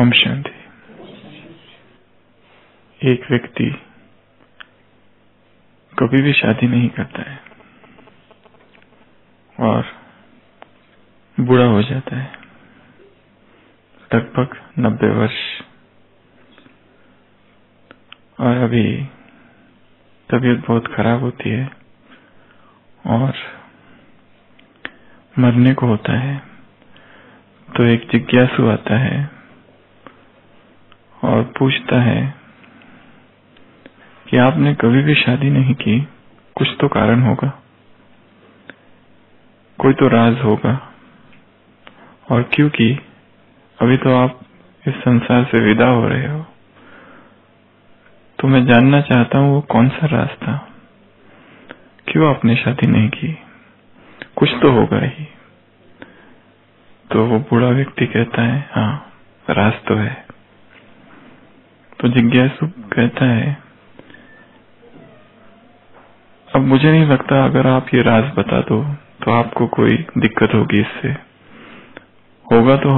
ओम शांति। एक व्यक्ति कभी भी शादी नहीं करता है और बूढ़ा हो जाता है, लगभग 90 वर्ष, और अभी तबीयत बहुत खराब होती है और मरने को होता है। तो एक जिज्ञासु आता है और पूछता है कि आपने कभी भी शादी नहीं की, कुछ तो कारण होगा, कोई तो राज होगा, और क्योंकि अभी तो आप इस संसार से विदा हो रहे हो, तो मैं जानना चाहता हूँ वो कौन सा राज था, क्यों आपने शादी नहीं की, कुछ तो होगा ही। तो वो बूढ़ा व्यक्ति कहता है, हाँ राज तो है। तो जिज्ञासु कहता है, अब मुझे नहीं लगता अगर आप ये राज बता दो तो आपको कोई दिक्कत होगी, इससे होगा तो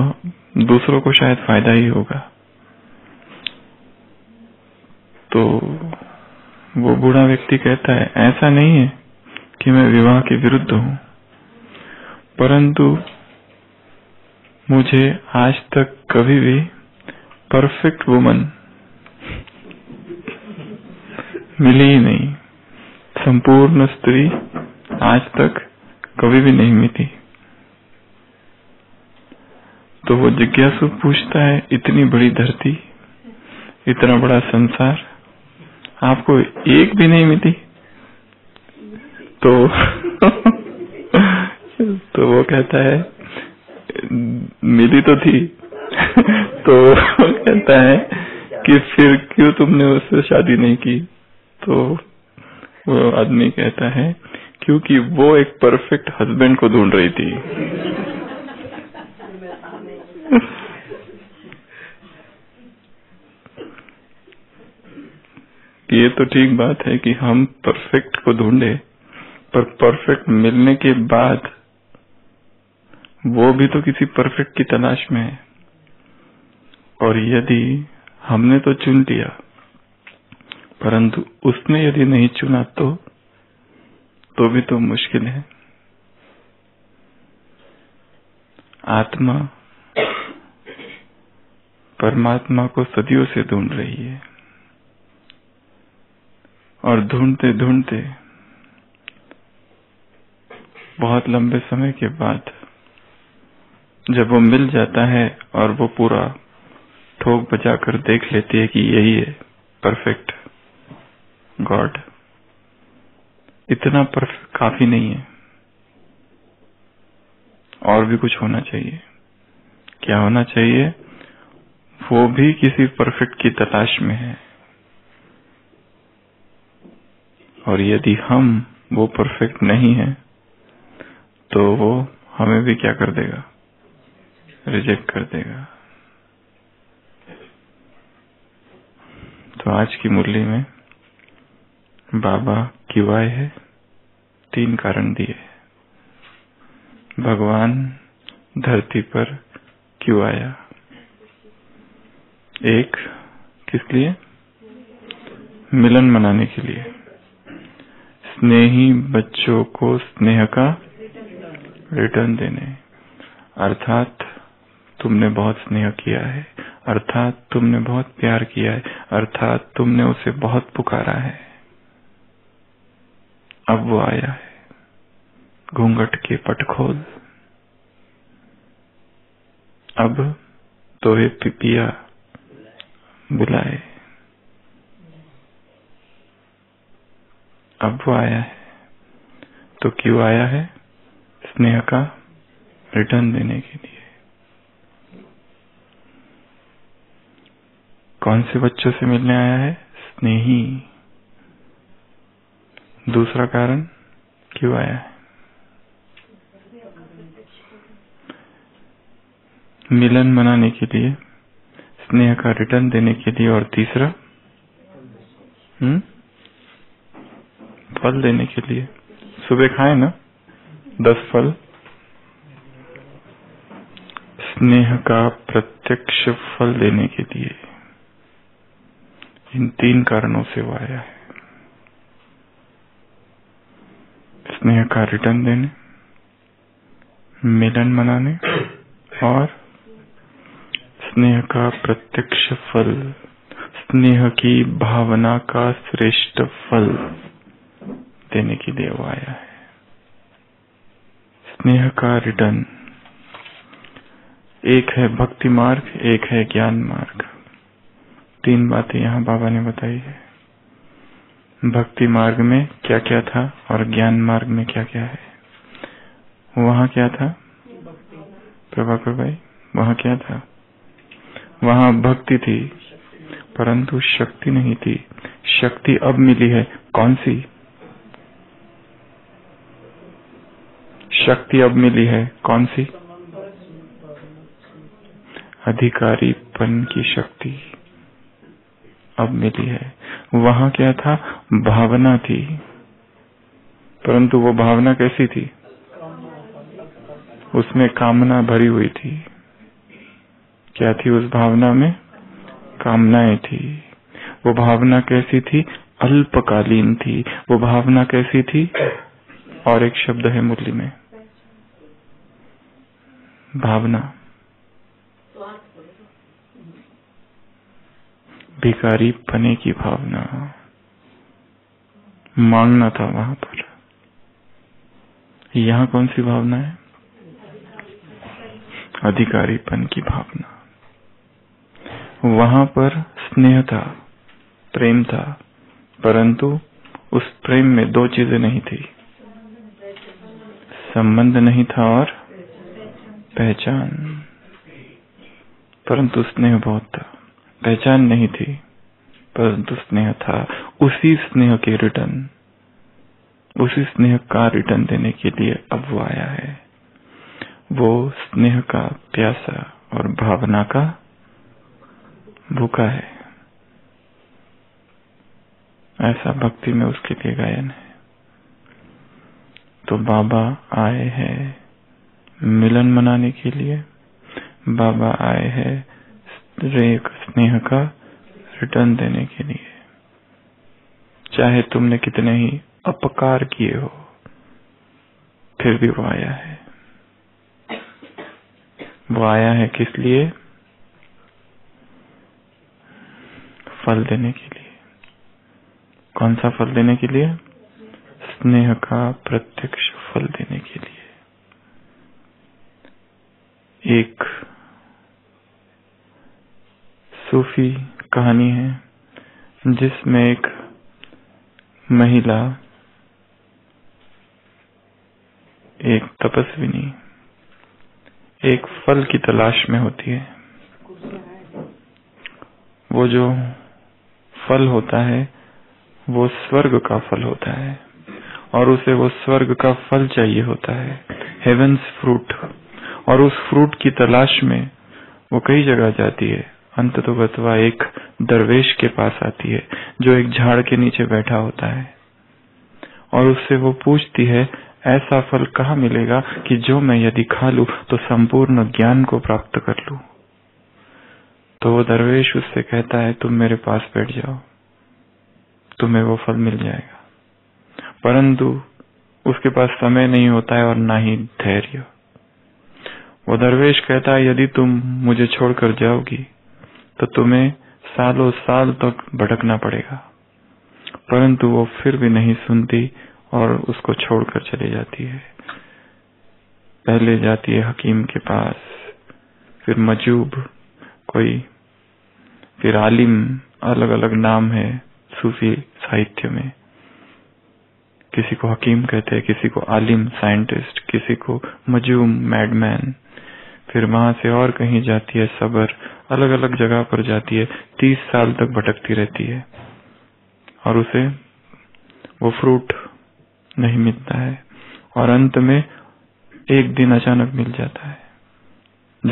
दूसरों को शायद फायदा ही होगा। तो वो बूढ़ा व्यक्ति कहता है, ऐसा नहीं है कि मैं विवाह के विरुद्ध हूँ, परंतु मुझे आज तक कभी भी परफेक्ट वुमन मिली ही नहीं, संपूर्ण स्त्री आज तक कभी भी नहीं मिली। तो वो जिज्ञासु पूछता है, इतनी बड़ी धरती, इतना बड़ा संसार, आपको एक भी नहीं मिली? तो तो वो कहता है, मिली तो थी। तो वो कहता है कि फिर क्यों तुमने उससे शादी नहीं की? तो वो आदमी कहता है, क्योंकि वो एक परफेक्ट हस्बैंड को ढूंढ रही थी। ये तो ठीक बात है कि हम परफेक्ट को ढूंढे, पर परफेक्ट मिलने के बाद वो भी तो किसी परफेक्ट की तलाश में है, और यदि हमने तो चुन लिया परंतु उसने यदि नहीं चुना तो भी तो मुश्किल है। आत्मा परमात्मा को सदियों से ढूंढ रही है, और ढूंढते ढूंढते बहुत लंबे समय के बाद जब वो मिल जाता है और वो पूरा ठोक बजाकर देख लेती है कि यही है परफेक्ट गॉड, इतना परफेक्ट काफी नहीं है, और भी कुछ होना चाहिए। क्या होना चाहिए? वो भी किसी परफेक्ट की तलाश में है, और यदि हम वो परफेक्ट नहीं है तो वो हमें भी क्या कर देगा, रिजेक्ट कर देगा। तो आज की मुरली में बाबा की वाय है, 3 कारण दिए। भगवान धरती पर क्यों आया? एक, किस लिए? मिलन मनाने के लिए। स्नेही बच्चों को स्नेह का रिटर्न देने, अर्थात तुमने बहुत स्नेह किया है, अर्थात तुमने बहुत प्यार किया है, अर्थात तुमने उसे बहुत पुकारा है, अब वो आया है, घूंघट के पटखोल, अब तो ये पिपिया बुलाए, अब वो आया है। तो क्यों आया है? स्नेह का रिटर्न देने के लिए। कौन से बच्चों से मिलने आया है? स्नेही। दूसरा कारण क्यों आया है? मिलन मनाने के लिए, स्नेह का रिटर्न देने के लिए, और तीसरा फल देने के लिए। सुबह खाए ना 10 फल। स्नेह का प्रत्यक्ष फल देने के लिए इन तीन कारणों से वो आया है। स्नेह का रिटर्न देने, मिलन मनाने और स्नेह का प्रत्यक्ष फल, स्नेह की भावना का श्रेष्ठ फल देने के लिए वो आया है। स्नेह का रिटर्न, एक है भक्ति मार्ग, एक है ज्ञान मार्ग। तीन बातें यहाँ बाबा ने बताई है। भक्ति मार्ग में क्या क्या था और ज्ञान मार्ग में क्या क्या है। वहाँ क्या था प्रभाकर भाई? वहाँ क्या था? वहाँ भक्ति थी परंतु शक्ति नहीं थी। शक्ति अब मिली है। कौन सी शक्ति अब मिली है? कौन सी? अधिकारीपन की शक्ति अब मिली है। वहाँ क्या था? भावना थी परंतु वो भावना कैसी थी? उसमें कामना भरी हुई थी। क्या थी उस भावना में? कामनाएं थी। वो भावना कैसी थी? अल्पकालीन थी। वो भावना कैसी थी? और एक शब्द है मुरली में, भावना। भिखारी पने की भावना, मांगना था वहां पर। यहाँ कौन सी भावना है? अधिकारीपन की भावना। वहां पर स्नेह था, प्रेम था परंतु उस प्रेम में दो चीजें नहीं थी, संबंध नहीं था और पहचान। परंतु स्नेह बहुत था, पहचान नहीं थी परंतु स्नेह था। उसी स्नेह के रिटर्न, उसी स्नेह का रिटर्न देने के लिए अब वो आया है। वो स्नेह का प्यासा और भावना का भूखा है। ऐसा भक्ति में उसके लिए गायन है। तो बाबा आए हैं मिलन मनाने के लिए, बाबा आए हैं स्नेह का रिटर्न देने के लिए। चाहे तुमने कितने ही अपकार किए हो फिर भी वो आया है। वो आया है किस लिए? फल देने के लिए। कौन सा फल देने के लिए? स्नेह का प्रत्यक्ष फल देने के लिए। एक सूफी कहानी है जिसमें एक महिला, एक तपस्विनी एक फल की तलाश में होती है। वो जो फल होता है वो स्वर्ग का फल होता है और उसे वो स्वर्ग का फल चाहिए होता है, हेवेंस फ्रूट। और उस फ्रूट की तलाश में वो कई जगह जाती है। अंततोगत्वा एक दरवेश के पास आती है जो एक झाड़ के नीचे बैठा होता है और उससे वो पूछती है, ऐसा फल कहाँ मिलेगा कि जो मैं यदि खा लूं तो संपूर्ण ज्ञान को प्राप्त कर लूं। तो वो दरवेश उससे कहता है, तुम मेरे पास बैठ जाओ तुम्हें वो फल मिल जाएगा। परंतु उसके पास समय नहीं होता है और ना ही धैर्य। वो दरवेश कहता है, यदि तुम मुझे छोड़कर जाओगी तो तुम्हें सालों साल तक भटकना पड़ेगा। परंतु वो फिर भी नहीं सुनती और उसको छोड़कर चली जाती है। पहले जाती है हकीम के पास, फिर मजूब कोई, फिर आलिम, अलग अलग नाम है सूफी साहित्य में। किसी को हकीम कहते हैं, किसी को आलिम साइंटिस्ट, किसी को मजूम मैडमैन। फिर वहां से और कहीं जाती है, सबर, अलग अलग जगह पर जाती है। 30 साल तक भटकती रहती है और उसे वो फ्रूट नहीं मिलता है और अंत में एक दिन अचानक मिल जाता है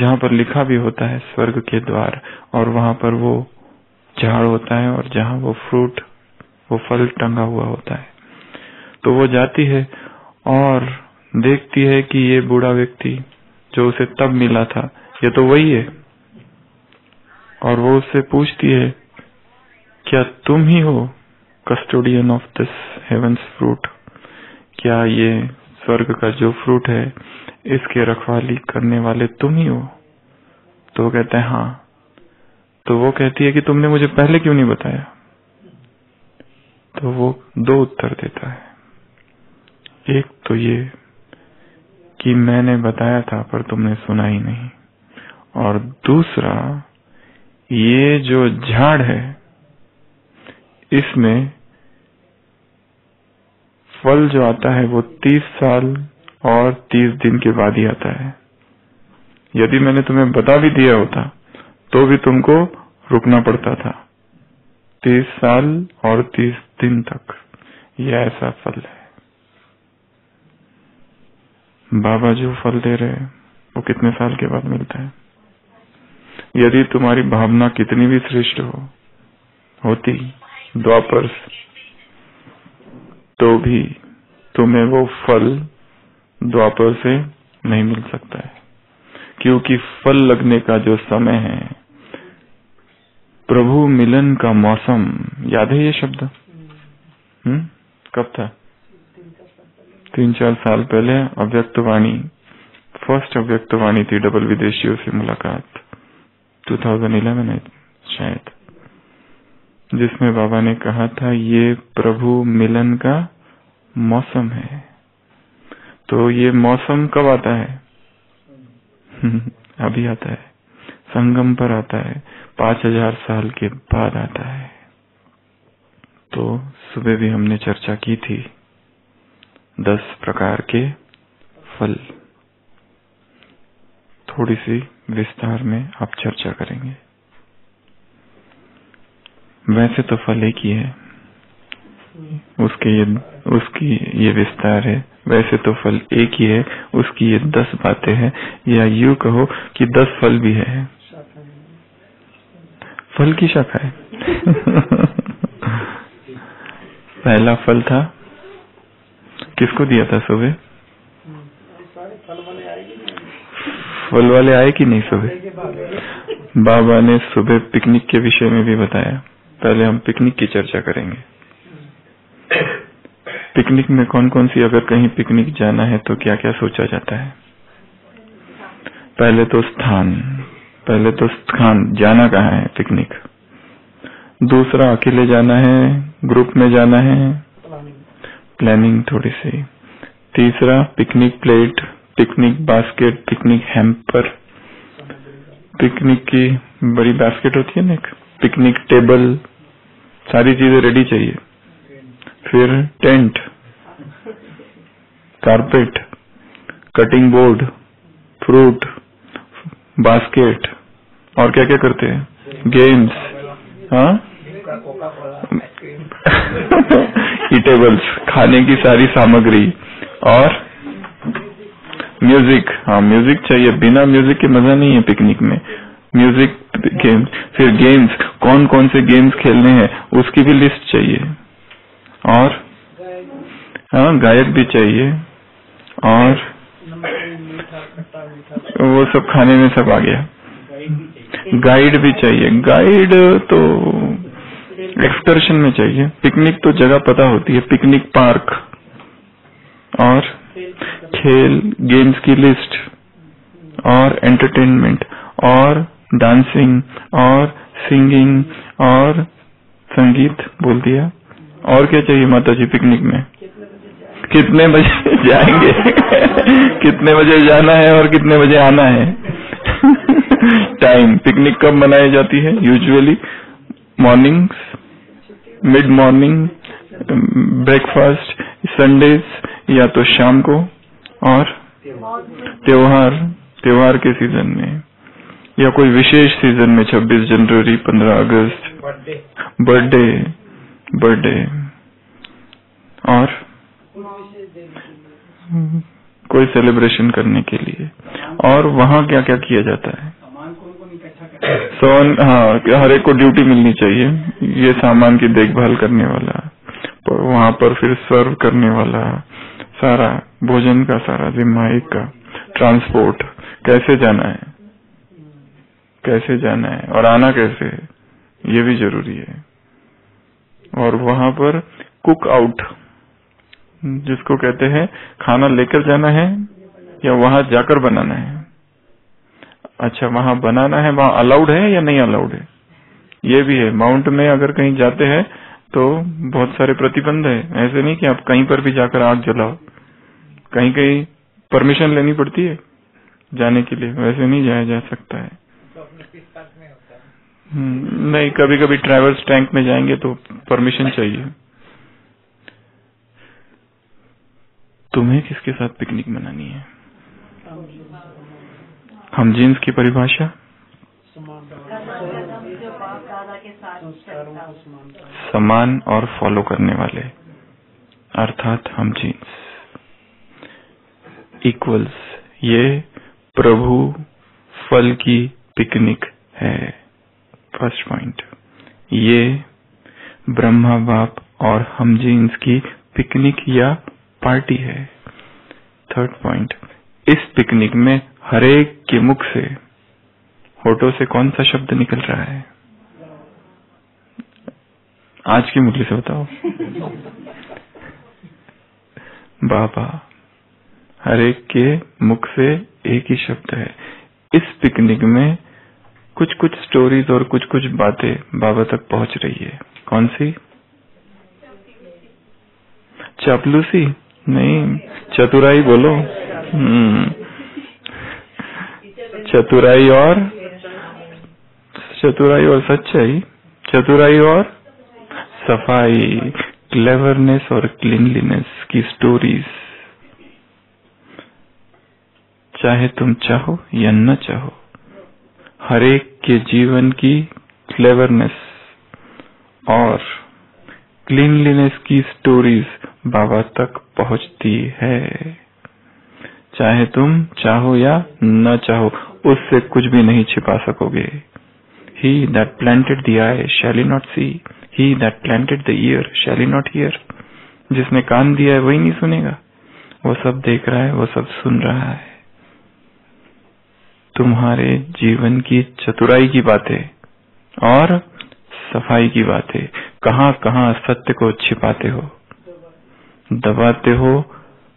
जहां पर लिखा भी होता है स्वर्ग के द्वार। और वहां पर वो झाड़ होता है और जहां वो फ्रूट, वो फल टंगा हुआ होता है। तो वो जाती है और देखती है कि ये बूढ़ा व्यक्ति जो उसे तब मिला था ये तो वही है और वो उससे पूछती है, क्या तुम ही हो custodian of this heaven's fruit, क्या ये स्वर्ग का जो फ्रूट है इसके रखवाली करने वाले तुम ही हो? तो वो कहते हैं हाँ। तो वो कहती है कि तुमने मुझे पहले क्यों नहीं बताया? तो वो दो उत्तर देता है, एक तो ये कि मैंने बताया था पर तुमने सुना ही नहीं, और दूसरा ये जो झाड़ है इसमें फल जो आता है वो 30 साल और 30 दिन के बाद ही आता है, यदि मैंने तुम्हें बता भी दिया होता तो भी तुमको रुकना पड़ता था 30 साल और 30 दिन तक। यह ऐसा फल है। बाबा जो फल दे रहे हैं वो कितने साल के बाद मिलता है? यदि तुम्हारी भावना कितनी भी श्रेष्ठ होती द्वापर्स, तो भी तुम्हें वो फल द्वापर से नहीं मिल सकता है, क्योंकि फल लगने का जो समय है, प्रभु मिलन का मौसम, याद है ये शब्द? कब था? 3-4 साल पहले अव्यक्तवाणी, फर्स्ट अव्यक्तवाणी थी डबल विदेशियों से मुलाकात, 2011 है शायद, जिसमें बाबा ने कहा था ये प्रभु मिलन का मौसम है। तो ये मौसम कब आता है? अभी आता है, संगम पर आता है, 5000 साल के बाद आता है। तो सुबह भी हमने चर्चा की थी 10 प्रकार के फल, थोड़ी सी विस्तार में आप चर्चा करेंगे। वैसे तो फल एक ही है, उसकी ये विस्तार है। वैसे तो फल एक ही है, उसकी ये 10 बातें हैं, या यूं कहो कि 10 फल भी है, फल की शाखा है। पहला फल था, किसको दिया था सुबह? फल वाले आए कि नहीं सुबह? बाबा ने सुबह पिकनिक के विषय में भी बताया, पहले हम पिकनिक की चर्चा करेंगे। पिकनिक में कौन कौन सी, अगर कहीं पिकनिक जाना है तो क्या क्या सोचा जाता है? पहले तो स्थान, जाना कहाँ है पिकनिक, दूसरा अकेले जाना है, ग्रुप में जाना है, प्लानिंग थोड़ी सी, तीसरा picnic plate, picnic basket, picnic hamper, picnic की बड़ी बास्केट होती है ना, पिकनिक टेबल, सारी चीजें रेडी चाहिए, फिर tent, carpet, cutting board, fruit basket, और क्या क्या करते हैं, गेम्स, हाँ, ईटेबल्स, खाने की सारी सामग्री, और म्यूजिक, हाँ म्यूजिक चाहिए, बिना म्यूजिक के मजा नहीं है पिकनिक में, म्यूजिक, गेम्स, फिर गेम्स, कौन कौन से गेम्स खेलने हैं उसकी भी लिस्ट चाहिए, और हाँ गायक भी चाहिए, और वो सब खाने में सब आ गया, गाइड भी चाहिए, गाइड तो एक्सकर्शन में चाहिए, पिकनिक तो जगह पता होती है, पिकनिक पार्क, और खेल, गेम्स की लिस्ट, और एंटरटेनमेंट, और डांसिंग, और सिंगिंग, और संगीत बोल दिया, और क्या चाहिए माताजी पिकनिक में? कितने बजे जाएंगे, कितने बजे जाना है और कितने बजे आना है, टाइम। पिकनिक कब मनाई जाती है? Usually mornings, mid morning, breakfast, Sundays या तो शाम को, और त्योहार के सीजन में या कोई विशेष सीजन में, 26 जनवरी, 15 अगस्त, बर्थडे, और कोई सेलिब्रेशन करने के लिए। और वहाँ क्या क्या किया जाता है? सामान, हाँ, हर एक को ड्यूटी मिलनी चाहिए, ये सामान की देखभाल करने वाला, वहाँ पर फिर सर्व करने वाला, सारा भोजन का सारा जिम्मा एक का, ट्रांसपोर्ट, कैसे जाना है, कैसे जाना है और आना कैसे है, ये भी जरूरी है। और वहां पर कुक आउट जिसको कहते हैं, खाना लेकर जाना है या वहां जाकर बनाना है। अच्छा, वहां बनाना है, वहां अलाउड है या नहीं अलाउड है, ये भी है। माउंट में अगर कहीं जाते हैं तो बहुत सारे प्रतिबंध है, ऐसे नहीं कि आप कहीं पर भी जाकर आग जलाओ, कहीं कहीं परमिशन लेनी पड़ती है जाने के लिए, वैसे नहीं जाया जा सकता है। नहीं, कभी कभी ट्रैवल्स टैंक में जाएंगे तो परमिशन चाहिए। तुम्हें किसके साथ पिकनिक मनानी है? हम जींस की परिभाषा, समान और फॉलो करने वाले, अर्थात हम जींस इक्वल्स। ये प्रभु फल की पिकनिक है, फर्स्ट पॉइंट। ये ब्रह्मा बाप और हम जींस की पिकनिक या पार्टी है, थर्ड पॉइंट। इस पिकनिक में हरेक के मुख से, होठों से कौन सा शब्द निकल रहा है? आज की मुरली से बताओ। बाबा, हरेक के मुख से एक ही शब्द है। इस पिकनिक में कुछ कुछ स्टोरीज और कुछ कुछ बातें बाबा तक पहुंच रही है। कौन सी? चापलूसी नहीं, चतुराई बोलो। चतुराई और सच्चाई, चतुराई और सफाई, क्लेवरनेस और क्लीनलीनेस की स्टोरीज। चाहे तुम चाहो या न चाहो, हरेक के जीवन की क्लेवरनेस और क्लीनलीनेस की स्टोरीज बाबा तक पहुंचती है, चाहे तुम चाहो या न चाहो, उससे कुछ भी नहीं छिपा सकोगे। He that planted the eye shall not see, he that planted the ear shall not hear। जिसने कान दिया है वही नहीं सुनेगा, वो सब देख रहा है, वो सब सुन रहा है। तुम्हारे जीवन की चतुराई की बातें और सफाई की बातें, कहां कहां सत्य को छिपाते हो, दबाते हो,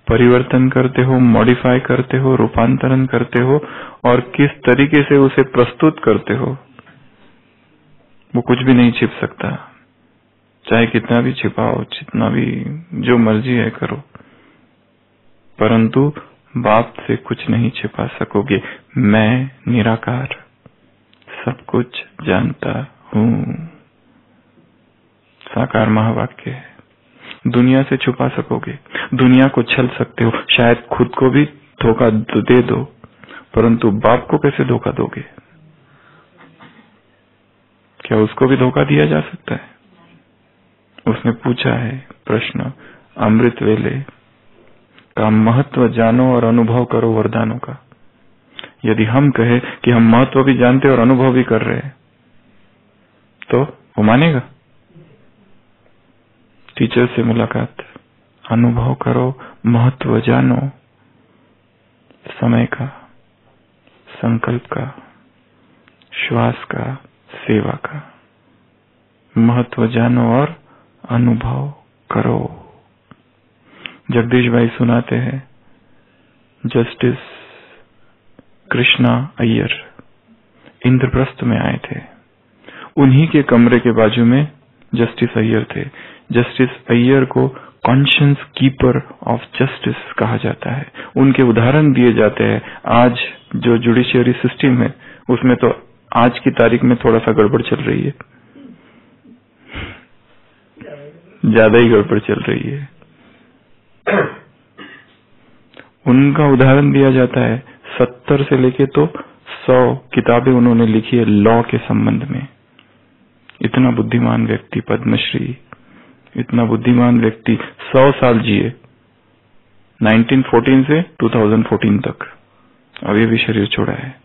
परिवर्तन करते हो, मॉडिफाई करते हो, रूपांतरण करते हो, और किस तरीके से उसे प्रस्तुत करते हो, वो कुछ भी नहीं छिप सकता। चाहे कितना भी छिपाओ, जितना भी जो मर्जी है करो, परंतु बाप से कुछ नहीं छिपा सकोगे। मैं निराकार सब कुछ जानता हूं, साकार महावाक्य है। दुनिया से छुपा सकोगे, दुनिया को छल सकते हो, शायद खुद को भी धोखा दे दो, परंतु बाप को कैसे धोखा दोगे? क्या उसको भी धोखा दिया जा सकता है? उसने पूछा है प्रश्न, अमृत वेले का महत्व जानो और अनुभव करो वरदानों का। यदि हम कहें कि हम महत्व भी जानते और अनुभव भी कर रहे हैं, तो वो मानेगा? टीचर से मुलाकात, अनुभव करो, महत्व जानो, समय का, संकल्प का, श्वास का, सेवा का, महत्व जानो और अनुभव करो। जगदीश भाई सुनाते हैं, जस्टिस कृष्णा अय्यर इंद्रप्रस्थ में आए थे, उन्हीं के कमरे के बाजू में जस्टिस अय्यर थे। जस्टिस अय्यर को कॉन्शियस कीपर ऑफ जस्टिस कहा जाता है, उनके उदाहरण दिए जाते हैं। आज जो जुडिशियरी सिस्टम है उसमें तो आज की तारीख में थोड़ा सा गड़बड़ चल रही है, ज्यादा ही गड़बड़ चल रही है। उनका उदाहरण दिया जाता है, 70 से लेके 100 किताबें उन्होंने लिखी है लॉ के संबंध में। इतना बुद्धिमान व्यक्ति, पद्मश्री, इतना बुद्धिमान व्यक्ति 100 साल जिए, 1914 से 2014 तक, अभी भी शरीर छोड़ा है।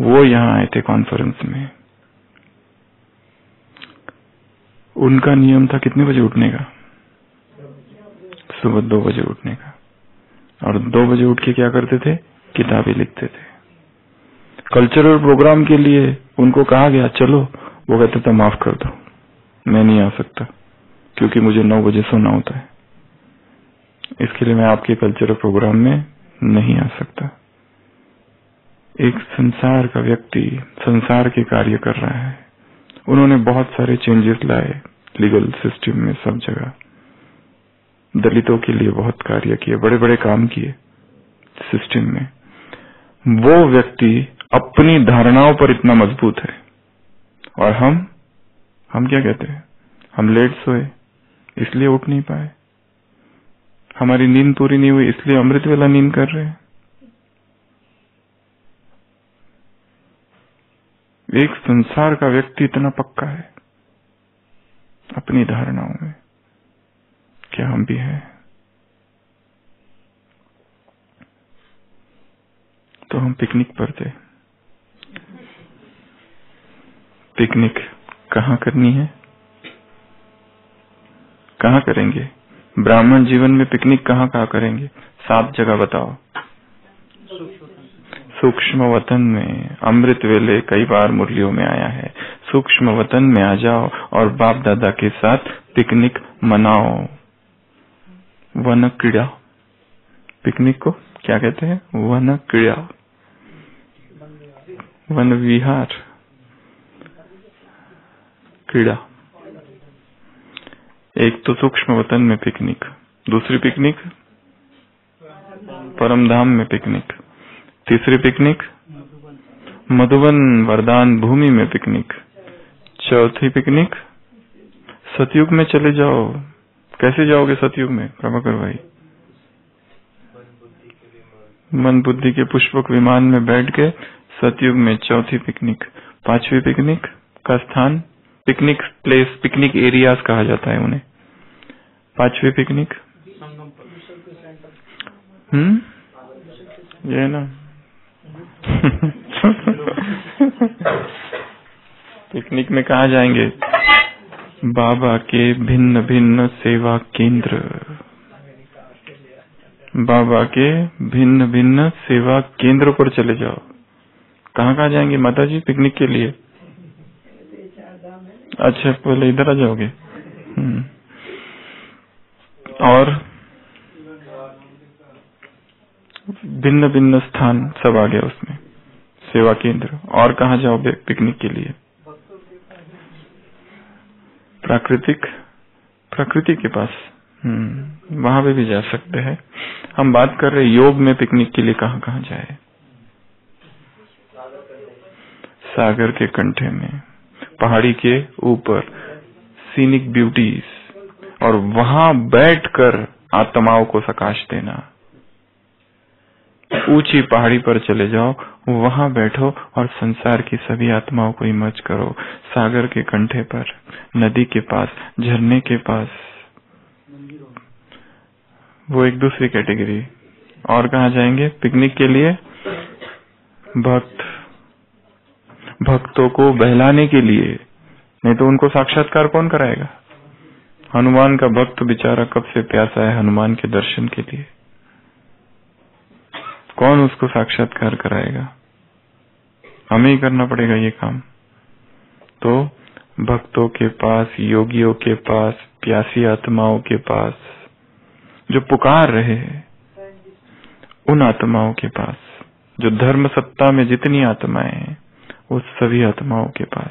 वो यहाँ आए थे कॉन्फ्रेंस में। उनका नियम था कितने बजे उठने का, सुबह 2 बजे उठने का, और 2 बजे उठ के क्या करते थे, किताबें लिखते थे। कल्चरल प्रोग्राम के लिए उनको कहा गया चलो, वो कहते थे माफ कर दो मैं नहीं आ सकता क्योंकि मुझे 9 बजे सोना होता है, इसके लिए मैं आपके कल्चरल प्रोग्राम में नहीं आ सकता। एक संसार का व्यक्ति संसार के कार्य कर रहा है, उन्होंने बहुत सारे चेंजेस लाए लीगल सिस्टम में, सब जगह दलितों के लिए बहुत कार्य किए, बड़े बड़े काम किए सिस्टम में। वो व्यक्ति अपनी धारणाओं पर इतना मजबूत है, और हम क्या कहते हैं, हम लेट सोए इसलिए उठ नहीं पाए, हमारी नींद पूरी नहीं हुई इसलिए अमृत वेला नींद कर रहे हैं। एक संसार का व्यक्ति इतना पक्का है अपनी धारणाओं में, क्या हम भी हैं? तो हम पिकनिक पर थे। पिकनिक कहाँ करनी है, कहाँ करेंगे? ब्राह्मण जीवन में पिकनिक कहाँ कहाँ करेंगे? 7 जगह बताओ। सूक्ष्म वतन में अमृत वेले कई बार मुरलियों में आया है, सूक्ष्म वतन में आ जाओ और बाप दादा के साथ पिकनिक मनाओ। वन क्रीड़ा, पिकनिक को क्या कहते हैं? वन क्रीड़ा, वन विहार, क्रीड़ा। एक तो सूक्ष्म वतन में पिकनिक, दूसरी पिकनिक परमधाम में पिकनिक, तीसरी पिकनिक मधुबन वरदान भूमि में पिकनिक, चौथी पिकनिक सतयुग में चले जाओ। कैसे जाओगे सतयुग में प्रभाकर भाई? मन बुद्धि के पुष्पक विमान में बैठ के सतयुग में। चौथी पिकनिक, पांचवी पिकनिक का स्थान, पिकनिक प्लेस, पिकनिक एरियाज कहा जाता है उन्हें। पांचवी पिकनिक ये ना पिकनिक में कहाँ जाएंगे? बाबा के भिन्न भिन्न सेवा केंद्र, बाबा के भिन्न भिन्न सेवा केंद्र पर चले जाओ। कहाँ कहाँ जाएंगे माताजी पिकनिक के लिए? अच्छा पहले इधर आ जाओगे। और भिन्न भिन्न स्थान सब आ गया उसमें, सेवा केंद्र। और कहाँ जाओगे पिकनिक के लिए? प्रकृति के पास, वहां पे भी जा सकते हैं। हम बात कर रहे योग में पिकनिक के लिए कहाँ कहाँ जाए? सागर के कंठे में, पहाड़ी के ऊपर, सीनिक ब्यूटीज, और वहां बैठकर आत्माओं को सकाश देना। ऊंची पहाड़ी पर चले जाओ, वहां बैठो और संसार की सभी आत्माओं को इमर्ज करो। सागर के कंठे पर, नदी के पास, झरने के पास। वो एक दूसरी कैटेगरी। और कहाँ जाएंगे पिकनिक के लिए? भक्त, भक्तों को बहलाने के लिए, नहीं तो उनको साक्षात्कार कौन कराएगा? हनुमान का भक्त बेचारा कब से प्यासा है हनुमान के दर्शन के लिए, कौन उसको साक्षात्कार कराएगा? हमें ही करना पड़ेगा ये काम। तो भक्तों के पास, योगियों के पास, प्यासी आत्माओं के पास जो पुकार रहे हैं, उन आत्माओं के पास जो धर्म सत्ता में जितनी आत्माएं हैं, उस सभी आत्माओं के पास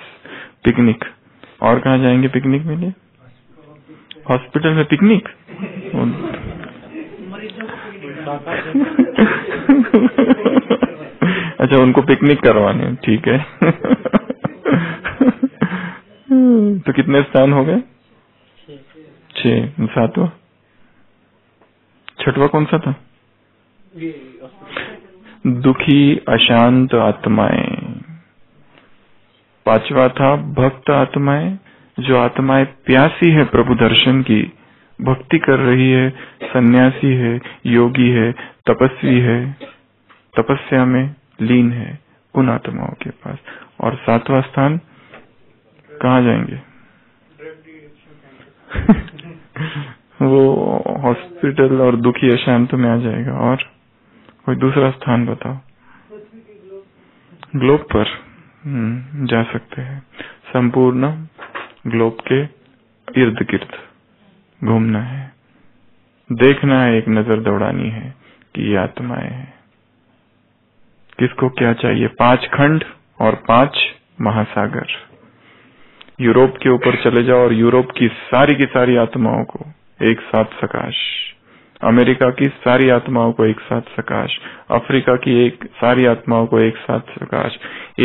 पिकनिक। और कहाँ जाएंगे पिकनिक में? लिए हॉस्पिटल में पिकनिक अच्छा उनको पिकनिक करवाने, ठीक है तो कितने स्थान हो गए? 6। 7वां, 8वां कौन सा था? दुखी अशांत आत्माएं। 5वां था भक्त आत्माएं, जो आत्माएं प्यासी है प्रभु दर्शन की, भक्ति कर रही है, सन्यासी है, योगी है, तपस्वी है, तपस्या में लीन है, उन आत्माओं के पास। और 7वां स्थान कहाँ जाएंगे? वो हॉस्पिटल और दुखी अशांत में आ जाएगा। और कोई दूसरा स्थान बताओ। ग्लोब पर जा सकते हैं, संपूर्ण ग्लोब के इर्द गिर्द घूमना है, देखना है, एक नजर दौड़ानी है कि ये आत्माएं हैं, किसको क्या चाहिए। 5 खंड और 5 महासागर। यूरोप के ऊपर चले जाओ और यूरोप की सारी आत्माओं को एक साथ सकाश, अमेरिका की सारी आत्माओं को एक साथ सकाश, अफ्रीका की सारी आत्माओं को एक साथ सकाश,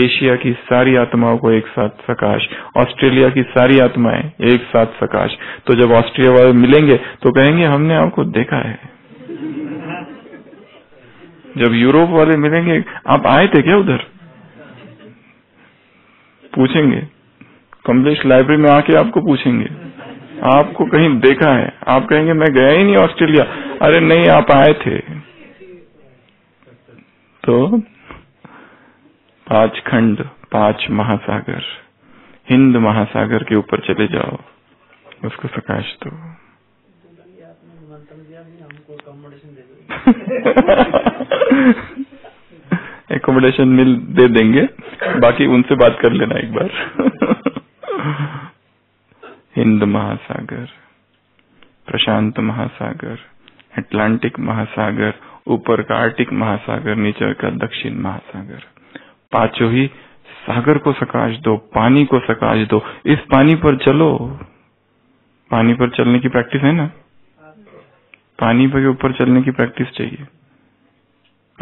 एशिया की सारी आत्माओं को एक साथ सकाश, ऑस्ट्रेलिया की सारी आत्माएं एक साथ सकाश। तो जब ऑस्ट्रेलिया वाले मिलेंगे तो कहेंगे हमने आपको देखा है। जब यूरोप वाले मिलेंगे, आप आए थे क्या उधर, पूछेंगे, कमलेश लाइब्रेरी में आके आपको पूछेंगे आपको कहीं देखा है। आप कहेंगे मैं गया ही नहीं ऑस्ट्रेलिया। अरे नहीं, आप आए थे। तो 5 खंड 5 महासागर, हिंद महासागर के ऊपर चले जाओ, उसको सकाश दो। एकोमोडेशन मिल दे देंगे, बाकी उनसे बात कर लेना एक बार। हिंद महासागर, प्रशांत महासागर, अटलांटिक महासागर, ऊपर का आर्टिक महासागर, नीचे का दक्षिण महासागर, 5 ही सागर को सकाश दो, पानी को सकाश दो। इस पानी पर चलो, पानी पर चलने की प्रैक्टिस है ना, पानी पर के ऊपर चलने की प्रैक्टिस चाहिए।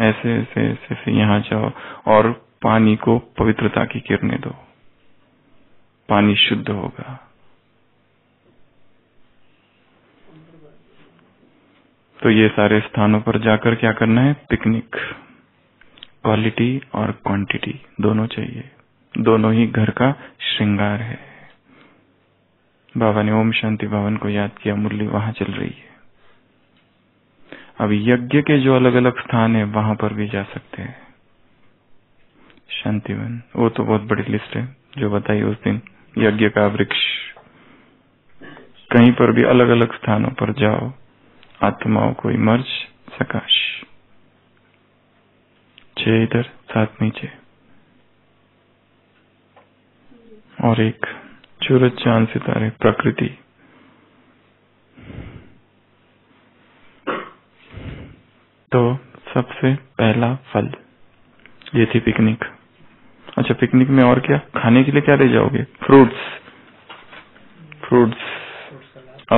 ऐसे ऐसे ऐसे ऐसे यहाँ जाओ और पानी को पवित्रता की किरणें दो, पानी शुद्ध होगा। तो ये सारे स्थानों पर जाकर क्या करना है, पिकनिक। क्वालिटी और क्वांटिटी दोनों चाहिए, दोनों ही घर का श्रृंगार है। बाबा ने ओम शांति भवन को याद किया, मुरली वहां चल रही है। अब यज्ञ के जो अलग अलग स्थान है वहां पर भी जा सकते हैं। शांतिवन, वो तो बहुत बड़ी लिस्ट है जो बताई उस दिन, यज्ञ का वृक्ष। कहीं पर भी अलग अलग स्थानों पर जाओ, आत्माओं को इमर्ज सकाश। 6 इधर, 7 नीचे, और एक सूरज चांद सितारे प्रकृति। तो सबसे पहला फल ये थी पिकनिक। अच्छा, पिकनिक में और क्या खाने के लिए क्या ले जाओगे, फ्रूट्स,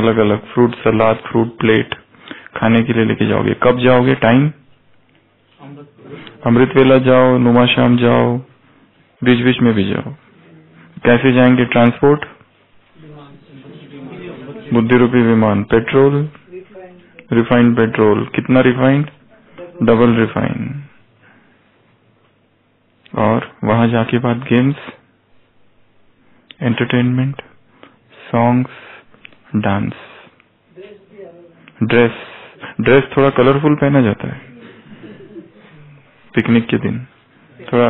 अलग अलग फ्रूट सलाद, फ्रूट प्लेट खाने के लिए लेके जाओगे। कब जाओगे, टाइम, अमृत वेला जाओ, नुमाशाम जाओ, बीच बीच में भी जाओ। कैसे जाएंगे, ट्रांसपोर्ट, बुद्धि रूपी विमान, पेट्रोल, रिफाइंड पेट्रोल, कितना रिफाइंड, डबल रिफाइन। और वहां जाके बाद games, entertainment, songs, dance, dress थोड़ा कलरफुल पहना जाता है पिकनिक के दिन, थोड़ा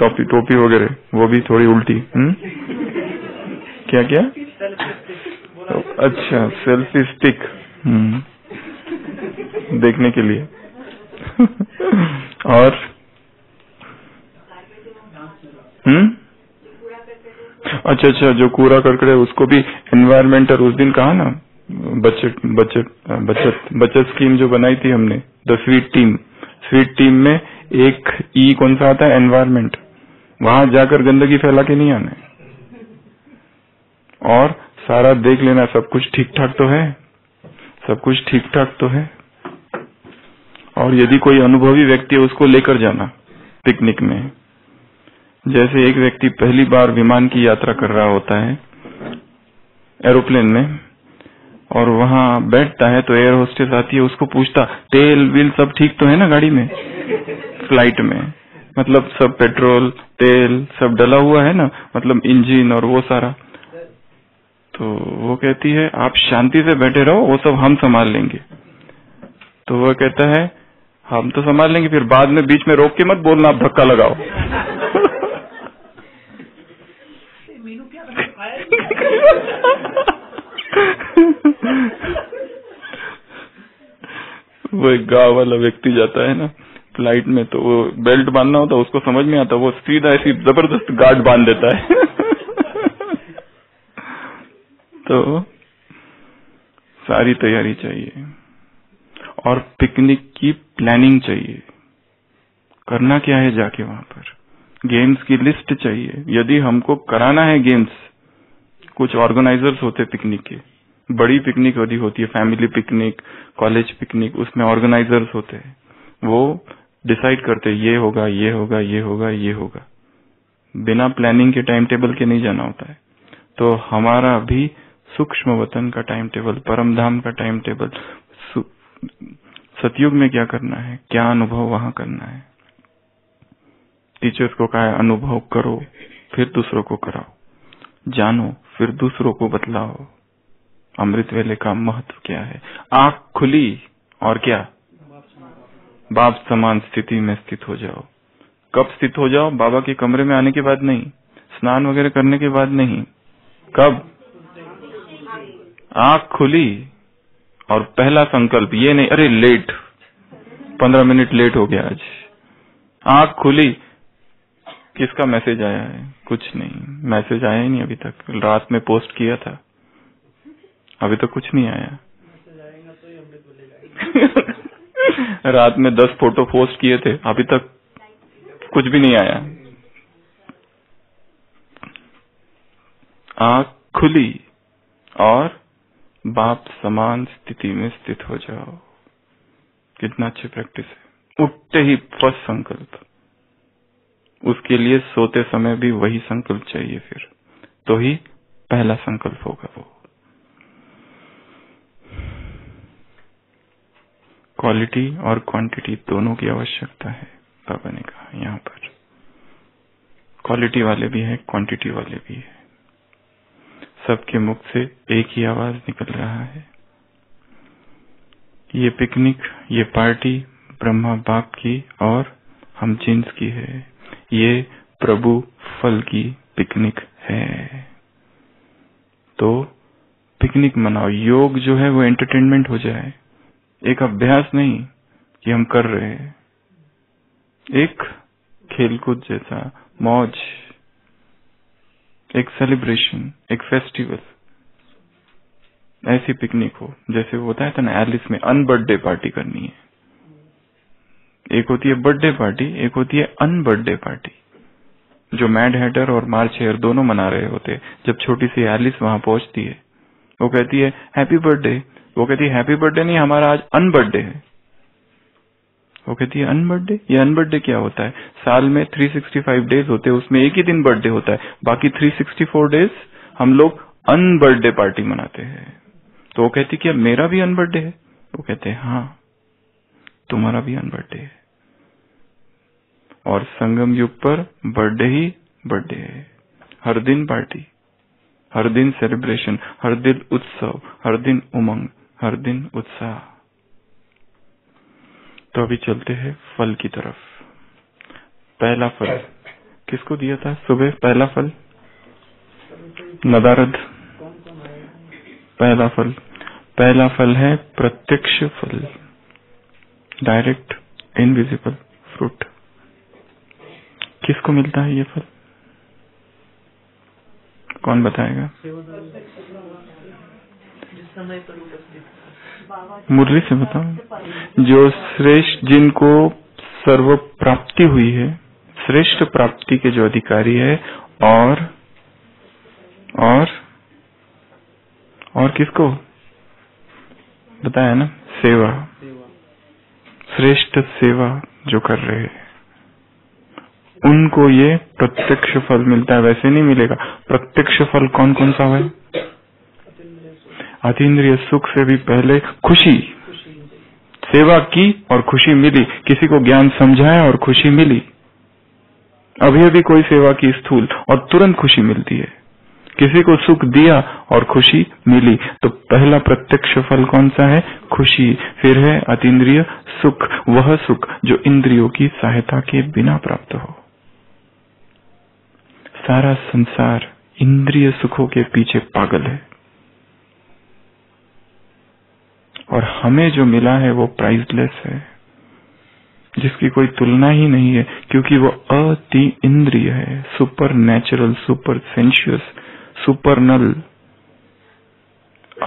टोपी वगैरह, वो भी थोड़ी उल्टी। क्या क्या, अच्छा सेल्फी स्टिक देखने के लिए। और अच्छा, जो कूड़ा करकट है उसको भी एनवायरमेंटल, उस दिन कहा ना, बचत स्कीम जो बनाई थी हमने, द स्वीट टीम में एक ई कौन सा आता है, एनवायरमेंट। वहां जाकर गंदगी फैला के नहीं आने, और सारा देख लेना सब कुछ ठीक ठाक तो है, सब कुछ ठीक ठाक तो है। और यदि कोई अनुभवी व्यक्ति है उसको लेकर जाना पिकनिक में। जैसे एक व्यक्ति पहली बार विमान की यात्रा कर रहा होता है, एरोप्लेन में, और वहां बैठता है तो एयर होस्टेस आती है, उसको पूछता, तेल व्हील सब ठीक तो है ना गाड़ी में, फ्लाइट में, मतलब सब पेट्रोल तेल सब डला हुआ है ना, मतलब इंजन और वो सारा। तो वो कहती है आप शांति से बैठे रहो, वो सब हम संभाल लेंगे। तो वह कहता है हम तो संभाल लेंगे, फिर बाद में बीच में रोक के मत बोलना आप धक्का लगाओ। वो एक गांव वाला व्यक्ति जाता है ना, फ्लाइट में तो वो बेल्ट बांधना होता उसको समझ में आता, वो सीधा ऐसी जबरदस्त गार्ड बांध देता है तो सारी तैयारी चाहिए और पिकनिक की प्लानिंग चाहिए, करना क्या है जाके वहां पर, गेम्स की लिस्ट चाहिए यदि हमको कराना है गेम्स। कुछ ऑर्गेनाइजर्स होते पिकनिक के, बड़ी पिकनिक यदि होती है फैमिली पिकनिक, कॉलेज पिकनिक, उसमें ऑर्गेनाइजर्स होते हैं, वो डिसाइड करते ये होगा ये होगा ये होगा ये होगा, बिना प्लानिंग के टाइम टेबल के नहीं जाना होता है। तो हमारा भी सूक्ष्म वतन का टाइम टेबल, परमधाम का टाइम टेबल, सतयुग में क्या करना है, क्या अनुभव वहां करना है, टीचर्स को कहा अनुभव करो फिर दूसरों को कराओ, जानो फिर दूसरों को बतलाओ अमृत वेले का महत्व क्या है। आंख खुली और क्या बाप समान स्थिति में स्थित हो जाओ। कब स्थित हो जाओ? बाबा के कमरे में आने के बाद नहीं, स्नान वगैरह करने के बाद नहीं, कब? आंख खुली और पहला संकल्प, ये नहीं अरे लेट 15 मिनट लेट हो गया आज। आंख खुली, किसका मैसेज आया है? कुछ नहीं, मैसेज आया ही नहीं अभी तक, रात में पोस्ट किया था अभी तक कुछ नहीं आया तो रात में 10 फोटो पोस्ट किए थे अभी तक कुछ भी नहीं आया। आंख खुली और बाप समान स्थिति में स्थित हो जाओ, कितना अच्छी प्रैक्टिस है। उठते ही फर्स्ट संकल्प, उसके लिए सोते समय भी वही संकल्प चाहिए, फिर तो ही पहला संकल्प होगा वो। क्वालिटी और क्वांटिटी दोनों की आवश्यकता है, बाबा ने कहा यहाँ पर क्वालिटी वाले भी है क्वांटिटी वाले भी है। सबके मुख से एक ही आवाज निकल रहा है, ये पिकनिक ये पार्टी ब्रह्मा बाप की और हम जींस की है, ये प्रभु फल की पिकनिक है। तो पिकनिक मनाओ, योग जो है वो एंटरटेनमेंट हो जाए, एक अभ्यास नहीं कि हम कर रहे हैं, एक खेलकूद जैसा, मौज, एक सेलिब्रेशन, एक फेस्टिवल। ऐसी पिकनिक हो जैसे होता है तो ना एलिस में अन बर्थडे पार्टी करनी है, एक होती है बर्थडे पार्टी एक होती है अन बर्थडे पार्टी, जो मैड हैटर और मार्च हेयर दोनों मना रहे होते हैं। जब छोटी सी एलिस वहां पहुंचती है वो कहती है हैप्पी बर्थडे, वो कहती है हैप्पी बर्थडे नहीं हमारा आज अन बर्थडे है, वो कहती है अन बर्थडे, ये अन बर्थडे क्या होता है? साल में 365 डेज होते हैं उसमें एक ही दिन बर्थडे होता है, बाकी 364 डेज हम लोग अन बर्थडे पार्टी मनाते हैं। तो वो कहती क्या मेरा भी अन बर्थडे है? वो कहते हैं हाँ तुम्हारा भी अन बर्थडे है, और संगम युग पर बर्थडे ही बर्थडे है, हर दिन पार्टी, हर दिन सेलिब्रेशन, हर दिन उत्सव, हर दिन उमंग, हर दिन उत्साह। तो अभी चलते हैं फल की तरफ। पहला फल किसको दिया था सुबह? पहला फल नदारद, पहला फल है प्रत्यक्ष फल, डायरेक्ट इनविजिबल फ्रूट। किसको मिलता है ये फल? कौन बताएगा? मुरली से बताओ। जो श्रेष्ठ, जिनको सर्व प्राप्ति हुई है, श्रेष्ठ प्राप्ति के जो अधिकारी है, और किसको बताया ना? सेवा, श्रेष्ठ सेवा जो कर रहे हैं उनको ये प्रत्यक्ष फल मिलता है, वैसे नहीं मिलेगा। प्रत्यक्ष फल कौन कौन सा है? अतीन्द्रिय सुख से भी पहले खुशी, सेवा की और खुशी मिली, किसी को ज्ञान समझाया और खुशी मिली, अभी अभी कोई सेवा की स्थूल और तुरंत खुशी मिलती है, किसी को सुख दिया और खुशी मिली। तो पहला प्रत्यक्ष फल कौन सा है? खुशी। फिर है अतीन्द्रिय सुख, वह सुख जो इंद्रियों की सहायता के बिना प्राप्त हो। सारा संसार इंद्रिय सुखों के पीछे पागल है, और हमें जो मिला है वो प्राइसलेस है, जिसकी कोई तुलना ही नहीं है, क्योंकि वो अति इंद्रिय है, super natural, super sensuous, supernal,